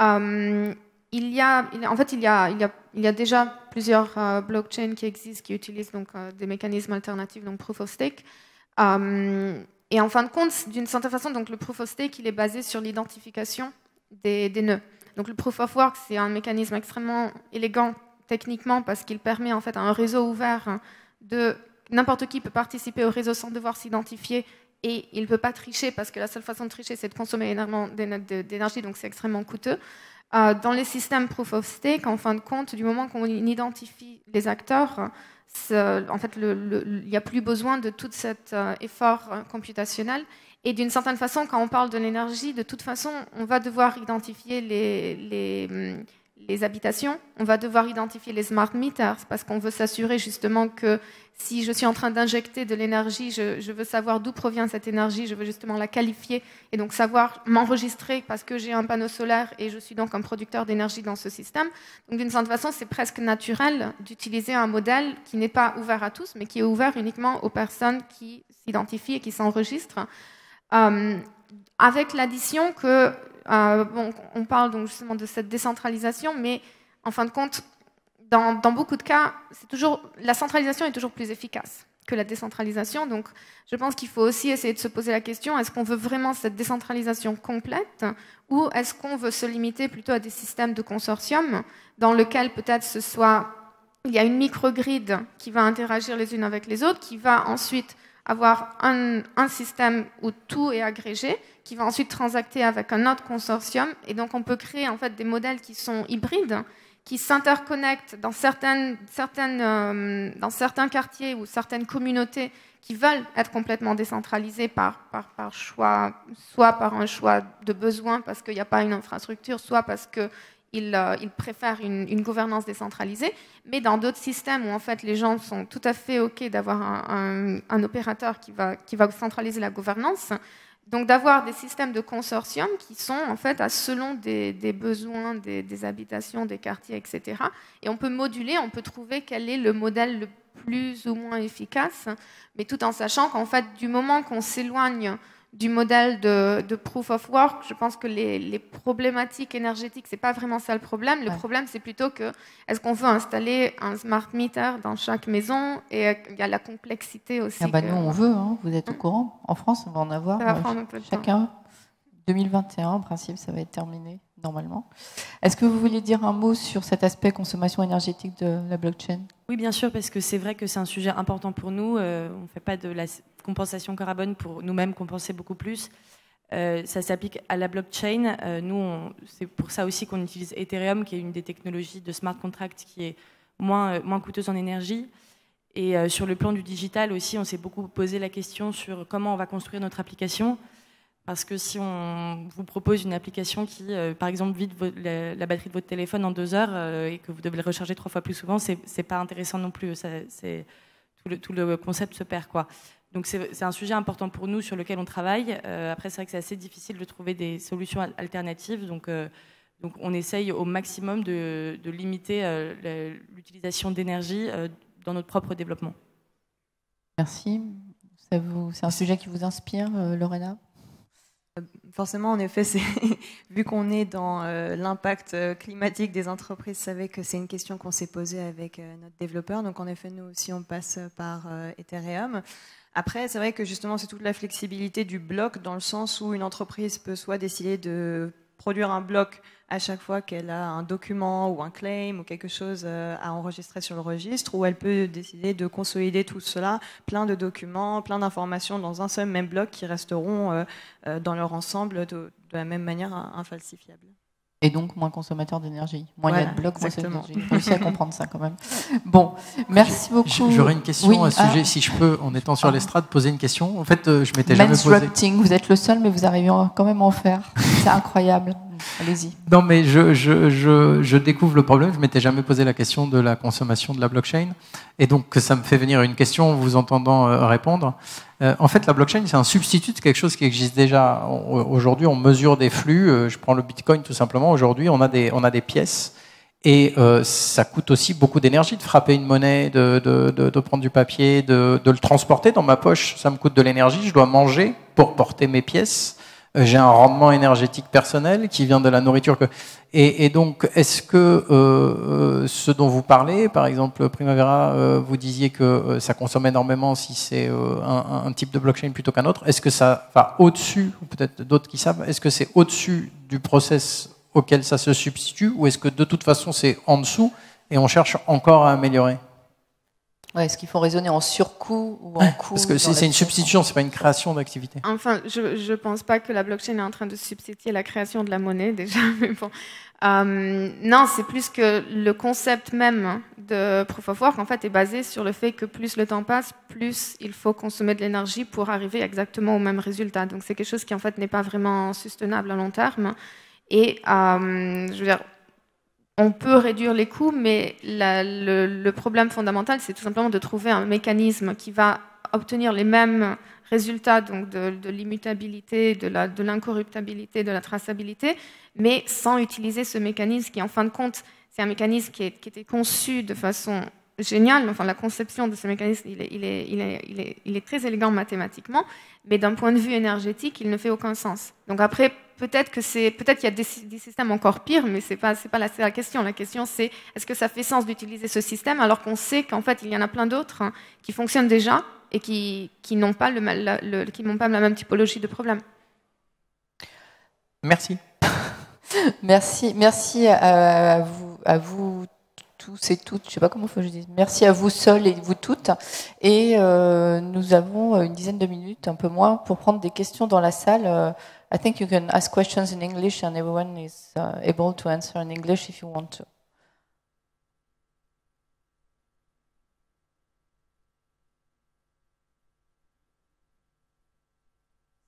Euh, Il y a, en fait, il y a, il y a, il y a déjà plusieurs euh, blockchains qui existent, qui utilisent donc, euh, des mécanismes alternatifs, donc proof of stake. Euh, et en fin de compte, d'une certaine façon, donc, le proof of stake il est basé sur l'identification des, des nœuds. Donc, le proof of work, c'est un mécanisme extrêmement élégant techniquement parce qu'il permet en fait, à un réseau ouvert hein, de... N'importe qui peut participer au réseau sans devoir s'identifier et il ne peut pas tricher parce que la seule façon de tricher, c'est de consommer énormément d'énergie, donc c'est extrêmement coûteux. Dans les systèmes proof of stake, en fin de compte, du moment qu'on identifie les acteurs, en fait, il n'y a plus besoin de tout cet effort computationnel. Et d'une certaine façon, quand on parle de l'énergie, de toute façon, on va devoir identifier les, les, les habitations, on va devoir identifier les smart meters, parce qu'on veut s'assurer justement que si je suis en train d'injecter de l'énergie, je, je veux savoir d'où provient cette énergie, je veux justement la qualifier et donc savoir m'enregistrer parce que j'ai un panneau solaire et je suis donc un producteur d'énergie dans ce système. Donc d'une certaine façon, c'est presque naturel d'utiliser un modèle qui n'est pas ouvert à tous, mais qui est ouvert uniquement aux personnes qui s'identifient et qui s'enregistrent. Euh, avec l'addition que, euh, bon, on parle donc justement de cette décentralisation, mais en fin de compte, Dans, dans beaucoup de cas, c'est toujours, la centralisation est toujours plus efficace que la décentralisation. Donc, je pense qu'il faut aussi essayer de se poser la question, est-ce qu'on veut vraiment cette décentralisation complète ou est-ce qu'on veut se limiter plutôt à des systèmes de consortium dans lesquels peut-être ce soit... Il y a une microgrid qui va interagir les unes avec les autres, qui va ensuite avoir un, un système où tout est agrégé, qui va ensuite transacter avec un autre consortium. Et donc, on peut créer en fait, des modèles qui sont hybrides qui s'interconnectent dans, certaines, certaines, euh, dans certains quartiers ou certaines communautés qui veulent être complètement décentralisées par, par, par choix, soit par un choix de besoin parce qu'il n'y a pas une infrastructure, soit parce qu'ils euh, ils préfèrent une, une gouvernance décentralisée, mais dans d'autres systèmes où en fait les gens sont tout à fait OK d'avoir un, un, un opérateur qui va, qui va centraliser la gouvernance, Donc d'avoir des systèmes de consortium qui sont en fait à selon des, des besoins des, des habitations, des quartiers, et cetera. Et on peut moduler, on peut trouver quel est le modèle le plus ou moins efficace, mais tout en sachant qu'en fait du moment qu'on s'éloigne du modèle de, de proof of work, je pense que les, les problématiques énergétiques, c'est pas vraiment ça le problème. Le ouais. problème, c'est plutôt que est-ce qu'on veut installer un smart meter dans chaque maison et il y a la complexité aussi. Ah bah que... Nous, on veut, hein, vous êtes hein? au courant. En France, on va en avoir. Ça va prendre un peu de temps. Chacun, deux mille vingt et un, en principe, ça va être terminé, normalement. Est-ce que vous vouliez dire un mot sur cet aspect consommation énergétique de la blockchain? Oui, bien sûr, parce que c'est vrai que c'est un sujet important pour nous. Euh, on ne fait pas de la compensation carbone pour nous-mêmes compenser beaucoup plus. Euh, ça s'applique à la blockchain. Euh, nous, c'est pour ça aussi qu'on utilise Ethereum, qui est une des technologies de smart contract qui est moins, euh, moins coûteuse en énergie. Et euh, sur le plan du digital aussi, on s'est beaucoup posé la question sur comment on va construire notre application. Parce que si on vous propose une application qui, euh, par exemple, vide la, la batterie de votre téléphone en deux heures euh, et que vous devez le recharger trois fois plus souvent, c'est pas intéressant non plus. Ça, tout, le, tout le concept se perd, quoi. Donc c'est un sujet important pour nous sur lequel on travaille. Euh, après, c'est vrai que c'est assez difficile de trouver des solutions alternatives. Donc, euh, donc on essaye au maximum de, de limiter euh, l'utilisation d'énergie euh, dans notre propre développement. Merci. C'est un sujet qui vous inspire, euh, Lorena ? Forcément, en effet, vu qu'on est dans euh, l'impact climatique des entreprises, vous savez que c'est une question qu'on s'est posée avec euh, notre développeur. Donc en effet, nous aussi, on passe par euh, Ethereum. Après, c'est vrai que justement, c'est toute la flexibilité du bloc dans le sens où une entreprise peut soit décider de produire un bloc à chaque fois qu'elle a un document ou un claim ou quelque chose à enregistrer sur le registre, ou elle peut décider de consolider tout cela, plein de documents, plein d'informations dans un seul même bloc qui resteront dans leur ensemble de, de la même manière infalsifiable. Et donc moins consommateur d'énergie. Moins voilà, il y a de blocs, moins c'est d'énergie. J'ai réussi à comprendre ça quand même. Bon, merci beaucoup. J'aurais une question oui, à ce sujet, ah, si je peux, en étant sur ah, l'estrade, poser une question. En fait, je m'étais jamais posé. Vous êtes le seul, mais vous arrivez quand même à en faire. C'est incroyable. Allez-y. Non, mais je, je, je, je découvre le problème. Je m'étais jamais posé la question de la consommation de la blockchain. Et donc, ça me fait venir une question en vous entendant répondre. Euh, en fait, la blockchain, c'est un substitut de quelque chose qui existe déjà. Aujourd'hui, on mesure des flux. Je prends le bitcoin tout simplement. Aujourd'hui, on a des, on a des pièces. Et euh, ça coûte aussi beaucoup d'énergie de frapper une monnaie, de, de, de, de prendre du papier, de, de le transporter dans ma poche. Ça me coûte de l'énergie. Je dois manger pour porter mes pièces. J'ai un rendement énergétique personnel qui vient de la nourriture. Que... Et, et donc, est-ce que euh, ce dont vous parlez, par exemple, Primavera, euh, vous disiez que euh, ça consomme énormément si c'est euh, un, un type de blockchain plutôt qu'un autre, est-ce que ça va au-dessus, ou peut-être d'autres qui savent, est-ce que c'est au-dessus du process auquel ça se substitue, ou est-ce que de toute façon c'est en dessous et on cherche encore à améliorer ? Ouais, est-ce qu'il faut raisonner en surcoût ou en ouais, coût? Parce que c'est une substitution, c'est pas une création d'activité. Enfin, je ne pense pas que la blockchain est en train de substituer la création de la monnaie déjà. Mais bon. euh, non, c'est plus que le concept même de Proof of Work en fait est basé sur le fait que plus le temps passe, plus il faut consommer de l'énergie pour arriver exactement au même résultat. Donc c'est quelque chose qui en fait n'est pas vraiment soutenable à long terme. Et euh, je veux dire. On peut réduire les coûts, mais la, le, le problème fondamental, c'est tout simplement de trouver un mécanisme qui va obtenir les mêmes résultats, donc de, de l'immutabilité, de l'incorruptibilité, de, de la traçabilité, mais sans utiliser ce mécanisme qui, en fin de compte, c'est un mécanisme qui, est, qui était conçu de façon géniale. Enfin, la conception de ce mécanisme, il est, il est, il est, il est, il est très élégant mathématiquement, mais d'un point de vue énergétique, il ne fait aucun sens. Donc après, peut-être qu'il peut qu'il y a des, des systèmes encore pires, mais ce n'est pas, pas la, la question. La question, c'est est-ce que ça fait sens d'utiliser ce système alors qu'on sait qu'en fait, il y en a plein d'autres hein, qui fonctionnent déjà et qui, qui n'ont pas, le, le, qui n'ont pas la même typologie de problème. Merci. Merci. Merci à, à vous, à vous tous et toutes. Je ne sais pas comment faut que je dise. Merci à vous seuls et vous toutes. Et euh, nous avons une dizaine de minutes, un peu moins, pour prendre des questions dans la salle. I think you can ask questions in English and everyone is uh, able to answer in English if you want to.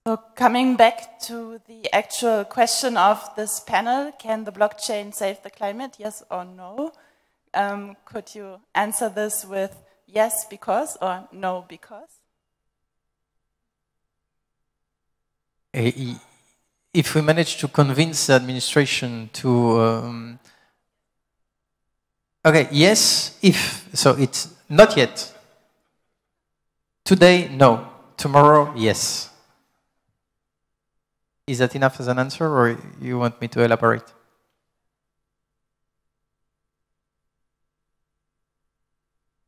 So coming back to the actual question of this panel, can the blockchain save the climate, yes or no? Um, could you answer this with yes because or no because? if we manage to convince the administration to... Um, okay, yes, if. So it's not yet. Today, no. Tomorrow, yes. Is that enough as an answer, or you want me to elaborate?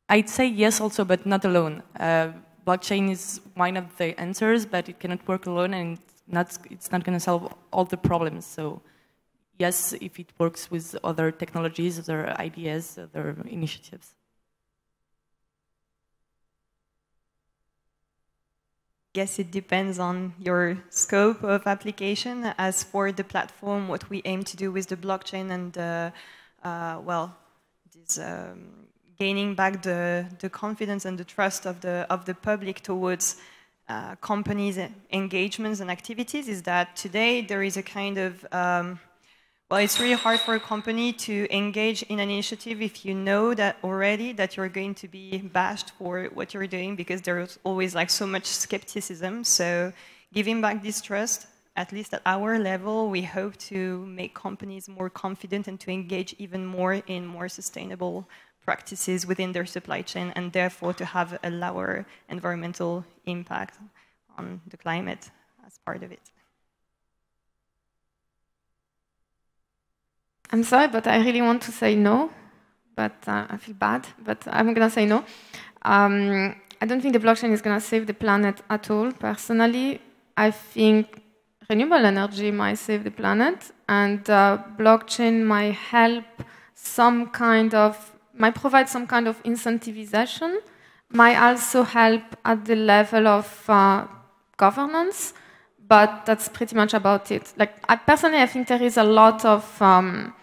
I'd say yes also, but not alone. Uh, blockchain is one of the answers, but it cannot work alone, and not, it's not going to solve all the problems. So yes, if it works with other technologies, other ideas, other initiatives. Yes, it depends on your scope of application. As for the platform, what we aim to do with the blockchain and, uh, uh, well, this... Um, gaining back the, the confidence and the trust of the, of the public towards uh, companies' engagements and activities is that today there is a kind of, um, well, it's really hard for a company to engage in an initiative if you know that already that you're going to be bashed for what you're doing, because there's always like so much skepticism. So giving back this trust, at least at our level, we hope to make companies more confident and to engage even more in more sustainable practices within their supply chain, and therefore to have a lower environmental impact on the climate as part of it. I'm sorry, but I really want to say no, but uh, I feel bad, but I'm going to say no. Um, I don't think the blockchain is going to save the planet at all. Personally, I think renewable energy might save the planet, and uh, blockchain might help some kind of might provide some kind of incentivization, might also help at the level of uh, governance, but that's pretty much about it. Like, I personally, I think there is a lot of um,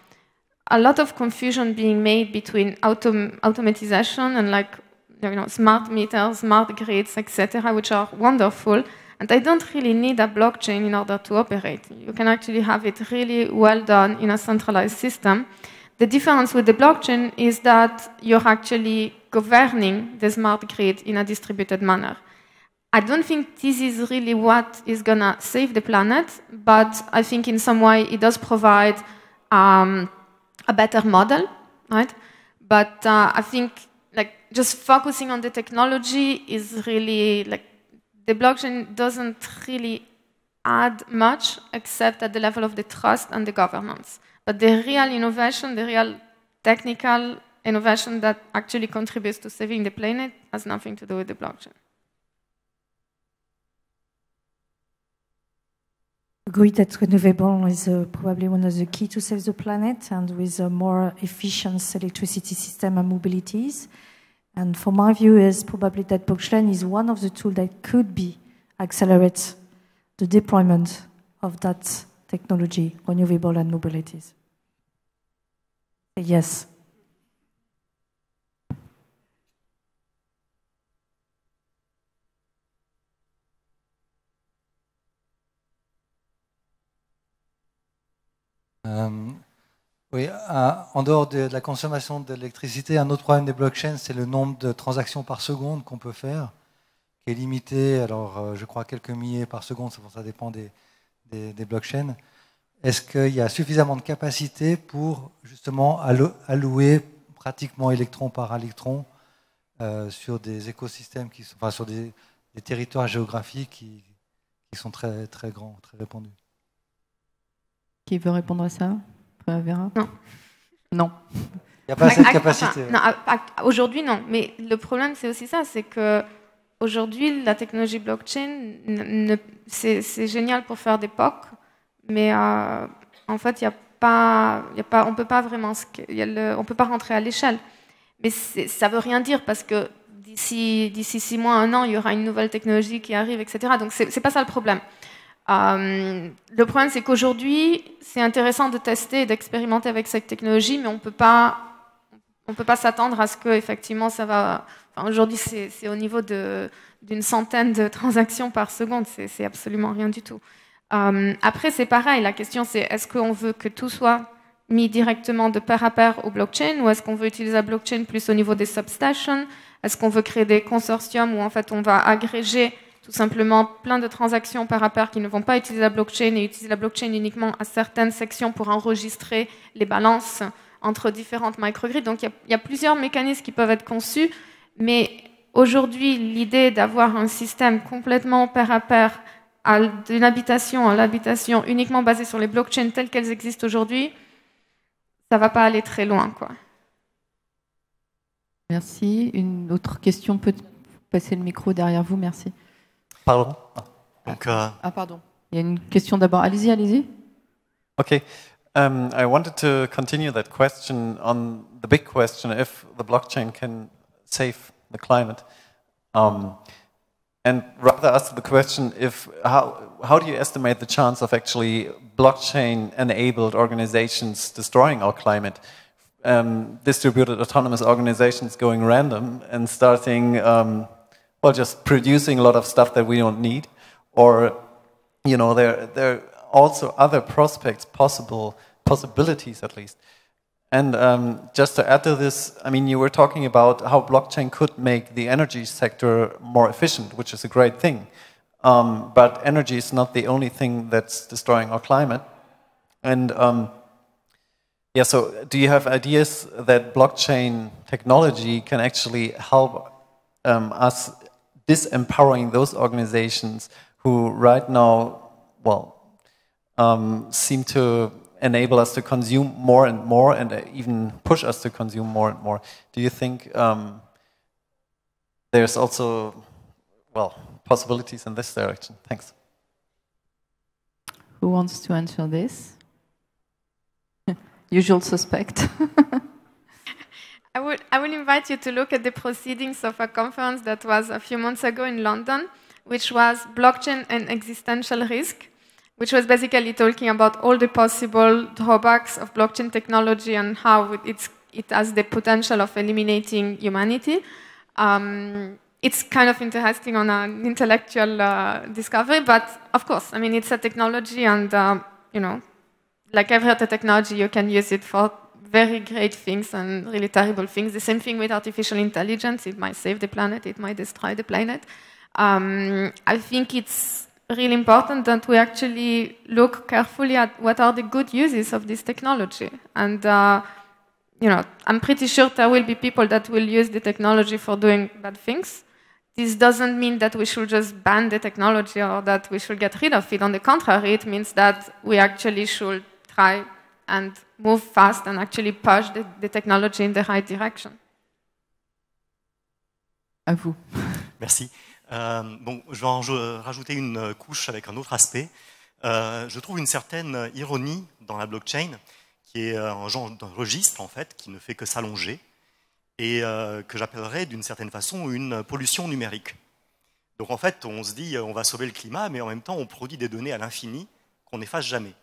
a lot of confusion being made between autom automatization and, like, you know, smart meters, smart grids, et cetera, which are wonderful, and I don't really need a blockchain in order to operate. You can actually have it really well done in a centralized system. The difference with the blockchain is that you're actually governing the smart grid in a distributed manner. I don't think this is really what is going to save the planet, but I think in some way it does provide um, a better model, right? But uh, I think, like, just focusing on the technology is really, like, the blockchain doesn't really add much except at the level of the trust and the governance. But the real innovation, the real technical innovation that actually contributes to saving the planet has nothing to do with the blockchain. Agreed that renewable is uh, probably one of the key to save the planet, and with a more efficient electricity system and mobilities. And for my view is probably that blockchain is one of the tools that could be accelerate the deployment of that technology, renewable and mobilities. Yes. Euh, oui, à, en dehors de, de la consommation d'électricité, un autre problème des blockchains, c'est le nombre de transactions par seconde qu'on peut faire, qui est limité. Alors, euh, je crois quelques milliers par seconde, ça dépend des... Des, des blockchains. Est-ce qu'il y a suffisamment de capacité pour justement allo allouer pratiquement électron par électron euh, sur des écosystèmes qui sont, enfin, sur des, des territoires géographiques qui, qui sont très très grands, très répandus? Qui veut répondre à ça? Primavera? Non. Non. Il n'y a pas assez de capacité. Enfin, non, aujourd'hui non. Mais le problème c'est aussi ça, c'est que aujourd'hui, la technologie blockchain, c'est génial pour faire des P O C, mais euh, en fait, y a pas, y a pas, on ne peut pas vraiment, y a le, on peut pas rentrer à l'échelle. Mais ça ne veut rien dire, parce que d'ici six mois, un an, il y aura une nouvelle technologie qui arrive, et cetera. Donc, ce n'est pas ça le problème. Euh, le problème, c'est qu'aujourd'hui, c'est intéressant de tester et d'expérimenter avec cette technologie, mais on ne peut pas... On ne peut pas s'attendre à ce que, effectivement, ça va... Enfin, aujourd'hui, c'est au niveau d'une centaine de transactions par seconde. C'est absolument rien du tout. Euh, après, c'est pareil. La question, c'est est-ce qu'on veut que tout soit mis directement de pair à pair au blockchain, ou est-ce qu'on veut utiliser la blockchain plus au niveau des substations? Est-ce qu'on veut créer des consortiums où, en fait, on va agréger tout simplement plein de transactions par rapport qui ne vont pas utiliser la blockchain et utilisent la blockchain uniquement à certaines sections pour enregistrer les balances entre différentes microgrids. Donc il y, y a plusieurs mécanismes qui peuvent être conçus, mais aujourd'hui l'idée d'avoir un système complètement pair à pair d'une habitation à l'habitation uniquement basée sur les blockchains telles qu'elles existent aujourd'hui, ça ne va pas aller très loin, quoi. Merci. Une autre question, peut passer le micro derrière vous, merci. Pardon. Donc, uh, ah, pardon. Il y a une question d'abord. Allez-y, allez-y. Okay. Um, I wanted to continue that question on the big question, if the blockchain can save the climate. Um, and rather ask the question, if how, how do you estimate the chance of actually blockchain-enabled organizations destroying our climate? Um, distributed autonomous organizations going random and starting... Um, Well, just producing a lot of stuff that we don't need, or you know, there there are also other prospects, possible possibilities at least. And um, just to add to this, I mean, you were talking about how blockchain could make the energy sector more efficient, which is a great thing. Um, but energy is not the only thing that's destroying our climate. And um, yeah, so do you have ideas that blockchain technology can actually help um, us? Disempowering those organizations who right now, well, um, seem to enable us to consume more and more and even push us to consume more and more. Do you think um, there's also, well, possibilities in this direction? Thanks. Who wants to answer this? Usual suspect. I would, I would invite you to look at the proceedings of a conference that was a few months ago in London, which was Blockchain and Existential Risk, which was basically talking about all the possible drawbacks of blockchain technology and how it's, it has the potential of eliminating humanity. Um, it's kind of interesting on an intellectual uh, discovery, but of course, I mean, it's a technology and, um, you know, like every other technology, you can use it for very great things and really terrible things. The same thing with artificial intelligence. It might save the planet, it might destroy the planet. Um, I think it's really important that we actually look carefully at what are the good uses of this technology. And, uh, you know, I'm pretty sure there will be people that will use the technology for doing bad things. This doesn't mean that we should just ban the technology or that we should get rid of it. On the contrary, it means that we actually should try and move fast and actually push the, the technology in the right direction. À vous. Merci. Euh, bon, je vais en rajouter une couche avec un autre aspect. Euh, je trouve une certaine ironie dans la blockchain, qui est un genre de registre en fait, qui ne fait que s'allonger, et euh, que j'appellerais d'une certaine façon une pollution numérique. Donc en fait, on se dit on va sauver le climat, mais en même temps on produit des données à l'infini qu'on n'efface jamais,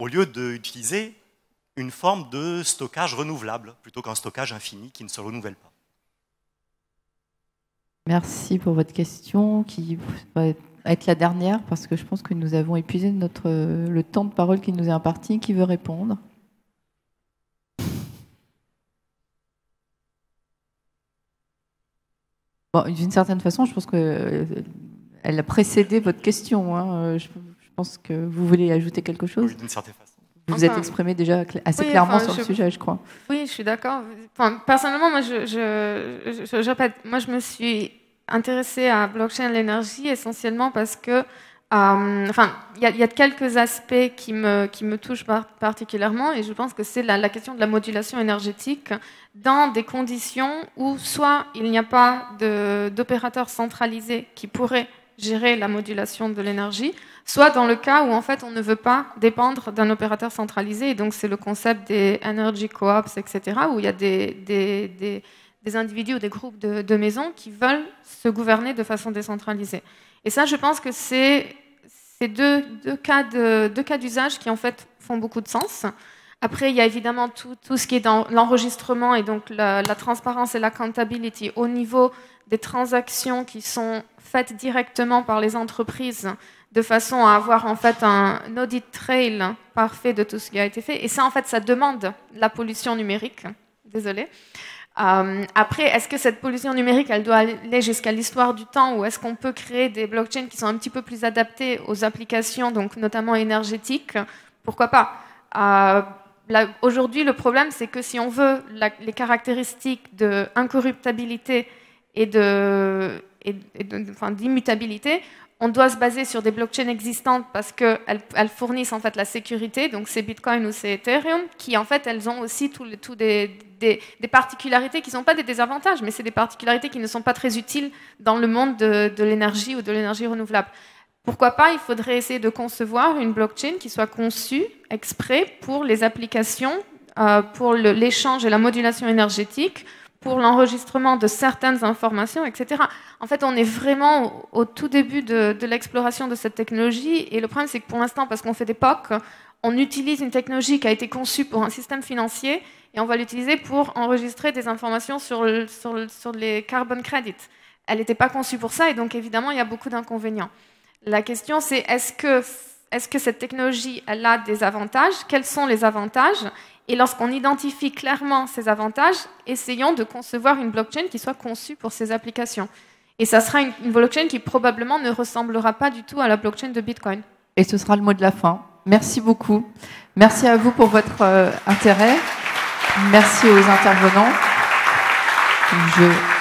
au lieu d'utiliser une forme de stockage renouvelable, plutôt qu'un stockage infini qui ne se renouvelle pas. Merci pour votre question, qui va être la dernière, parce que je pense que nous avons épuisé notre, le temps de parole qui nous est imparti. Qui veut répondre? Bon, d'une certaine façon, je pense qu'elle a précédé votre question, hein. Je, Je pense que vous voulez ajouter quelque chose. D'une certaine façon. Vous vous enfin, êtes exprimé déjà assez oui, clairement enfin, sur je, le sujet, je crois. Oui, je suis d'accord. Enfin, personnellement, moi, je, je, je, je répète, moi, je me suis intéressée à blockchain et l'énergie essentiellement parce que, euh, enfin, il y, y a quelques aspects qui me qui me touchent particulièrement, et je pense que c'est la, la question de la modulation énergétique dans des conditions où soit il n'y a pas d'opérateur centralisé qui pourrait gérer la modulation de l'énergie, soit dans le cas où en fait on ne veut pas dépendre d'un opérateur centralisé. Et donc c'est le concept des energy co-ops, et cetera, où il y a des, des, des, des individus ou des groupes de, de maisons qui veulent se gouverner de façon décentralisée. Et ça, je pense que c'est deux, deux cas de, deux cas d'usage qui en fait font beaucoup de sens. Après, il y a évidemment tout, tout ce qui est dans l'enregistrement et donc la, la transparence et la accountability au niveau des transactions qui sont faites directement par les entreprises de façon à avoir en fait un audit trail parfait de tout ce qui a été fait. Et ça, en fait, ça demande la pollution numérique. Désolée. Euh, après, est-ce que cette pollution numérique, elle doit aller jusqu'à l'histoire du temps, ou est-ce qu'on peut créer des blockchains qui sont un petit peu plus adaptées aux applications, donc notamment énergétiques? Pourquoi pas? euh, Aujourd'hui, le problème, c'est que si on veut la, les caractéristiques de incorruptibilité et de, et, et de, enfin, d'immutabilité, on doit se baser sur des blockchains existantes parce qu'elles elles fournissent en fait la sécurité, donc c'est Bitcoin ou c'est Ethereum, qui en fait, elles ont aussi tout, tout des, des, des particularités qui ne sont pas des désavantages, mais c'est des particularités qui ne sont pas très utiles dans le monde de, de l'énergie ou de l'énergie renouvelable. Pourquoi pas, il faudrait essayer de concevoir une blockchain qui soit conçue exprès pour les applications, euh, pour l'échange et la modulation énergétique, pour l'enregistrement de certaines informations, et cetera. En fait, on est vraiment au, au tout début de, de l'exploration de cette technologie, et le problème, c'est que pour l'instant, parce qu'on fait des P O C, on utilise une technologie qui a été conçue pour un système financier, et on va l'utiliser pour enregistrer des informations sur, le, sur, le, sur les carbon credits. Elle n'était pas conçue pour ça, et donc évidemment, il y a beaucoup d'inconvénients. La question, c'est est-ce que, est-ce que cette technologie, elle a des avantages? Quels sont les avantages? Et lorsqu'on identifie clairement ces avantages, essayons de concevoir une blockchain qui soit conçue pour ces applications. Et ça sera une, une blockchain qui probablement ne ressemblera pas du tout à la blockchain de Bitcoin. Et ce sera le mot de la fin. Merci beaucoup. Merci à vous pour votre euh, intérêt. Merci aux intervenants. Je...